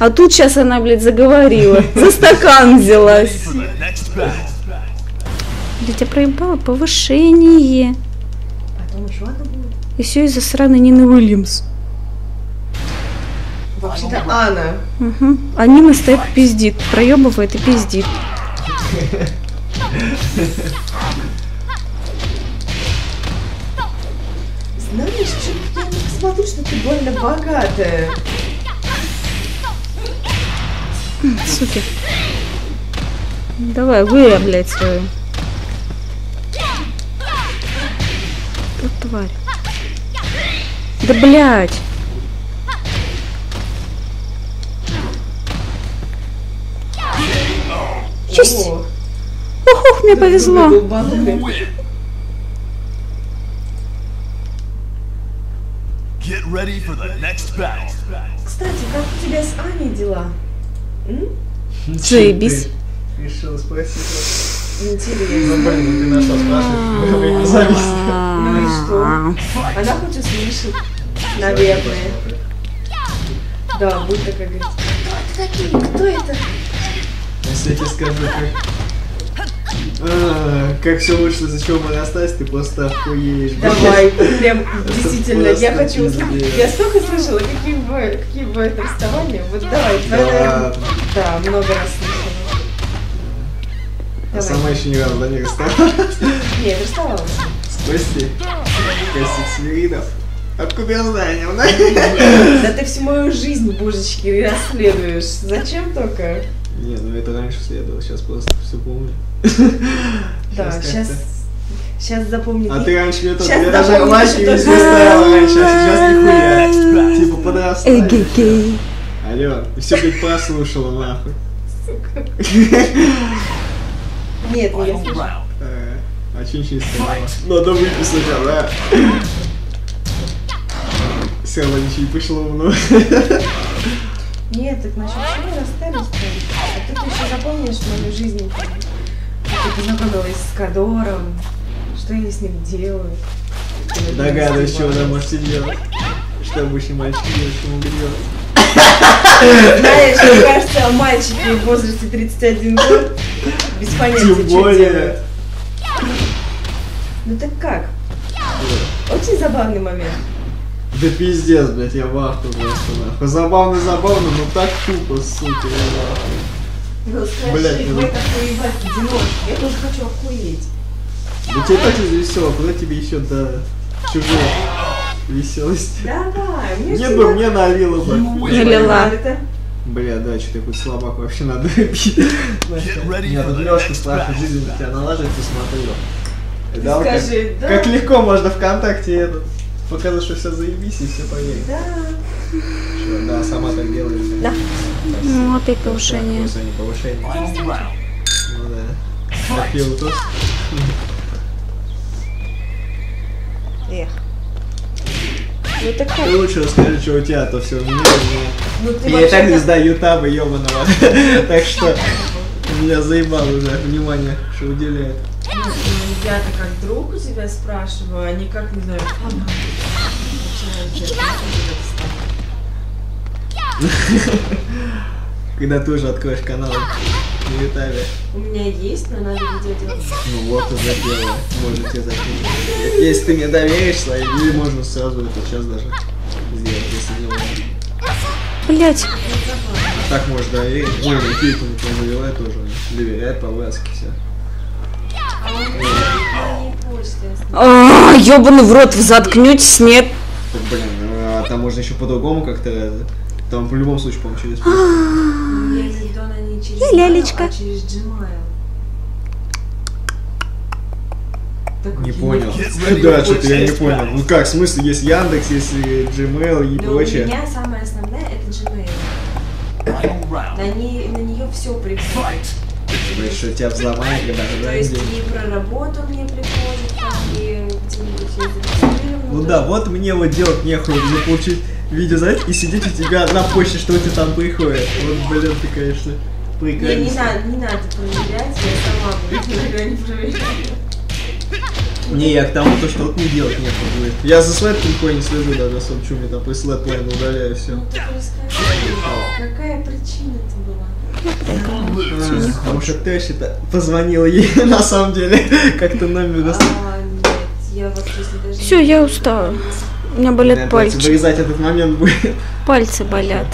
А тут сейчас она, блядь, заговорила. За стакан взялась. Блядь, я проебала повышение. И все из-за сраной Нины Уильямс. Вообще-то Анна. Угу. А Нина стоит и пиздит. Проебывает и пиздит. Знаешь, что я не смотрю, что ты больно богатая. Суки. Давай, вы, блядь, свою. Вот тварь. Да, блядь. Честь! Ох, мне повезло! Кстати, как у тебя с Аней дела? Заебись. Решила спросить. Интересно. Блин, ты нашла спрашивать. Ну и что? Она хоть услышит. Наверное. Да, будь такая говорит. Кто это такие? Кто это? Если я тебе скажу, как все вышло, за чего мы остались, ты просто охуеешь. Давай, прям действительно, я хочу услышать. Я столько слышала, какие бывают расставания. Вот давай, твоя. Да, много раз слышала. А сама еще ни разу до них расставалась. Нет, расставалась. С Костей. Костик Смиридов. Откуда знания? Да ты всю мою жизнь, божечки, расследуешь. Зачем только? Не, ну это раньше следовало, сейчас просто все помню. Да, сейчас запомни. А ты раньше мне тоже рожалась и везде стояла раньше, а сейчас нихуя. Типа подрастаешь. Алло, все, блядь, прослушала, нахуй. Сука. Нет, не я. А че ничего не сказала? Надо выписать, да? Все равно ничего не пришло в ноль. Нет, так насчет чего расставить? А тут еще запомнишь мою жизнь. Ты познакомилась с Кадором. Что я с ним делаю? Догадываюсь, чего она может делать. Что обычный мальчик девочка могут делать. Знаешь, мне кажется, мальчики в возрасте 31 год без понятия, что делают. Ну так как? Очень забавный момент. Да пиздец, блядь, я вахту просто, нахуй. Забавно, но так тупо, сука, я вахту. Ну скажи, вы такой ебать, Димон, я тоже хочу охуеть. Да тебе так весело, куда тебе еще до чужой веселости? Давай, мне всегда... Нет бы, мне налила бы. Налила. Бля, да, что-то я хоть слабак вообще надо пить. Нет, тут Лёшка страшно жизнь на тебя налаживает, и смотрю. Скажи, да. Как легко можно ВКонтакте этот... Показывай, что все заебись и все поедет. Да. Что, да, сама так делаешь. Да. Так, ну вот и повышение. Да, повышение. Ну да. Напьем тост. Эх. Ну так ты лучше расскажи, что у тебя, то все у меня. Ну, я и так не сдаю табы, ёбаного. Так что меня заебало уже внимание, что уделяет. Я-то как друг у тебя спрашиваю, а не как, не знаю, фанат. Когда ты уже откроешь канал на Ютаве. У меня есть, но надо видео делать. Ну вот и задело, можно тебе закинуть. Если ты мне доверишь свои, или можно сразу это сейчас даже сделать, если не важно. Блять. Так можешь доверить. Ой, Никита, он доверяет тоже. Доверяет по ласке все. Ааа, ёбаный в рот, заткнитесь, нет. Так, блин, там можно еще по-другому как-то. Там в любом случае, по-моему, через... Я лялечка. Не понял. Да, что-то я не понял. Ну как, в смысле, есть Яндекс, есть Gmail и прочее. У меня самая основная это Gmail. На нее все прикрывает. Что тебя взломали, когда же то есть и про работу мне приходит, там, и где-нибудь я зарегистрирована. Ну да, вот мне вот делать нехуй, мне получить видео за это и сидеть у тебя на почте, что у тебя там приходит. Вот, блин, ты, конечно, прикольно. Не надо проверять, я сама никогда не проверяю. Не, я к тому, то, что вот не делать нехуй будет. Я за слайд никакой не слежу, даже особо, что мне там присылают, плавно удаляю, все. Ну, какая причина это была? Потому что Тёща-то позвонила ей на самом деле, как-то номер достал. Все, я устала. У меня болят пальцы. Вырезать этот момент будет. Пальцы болят.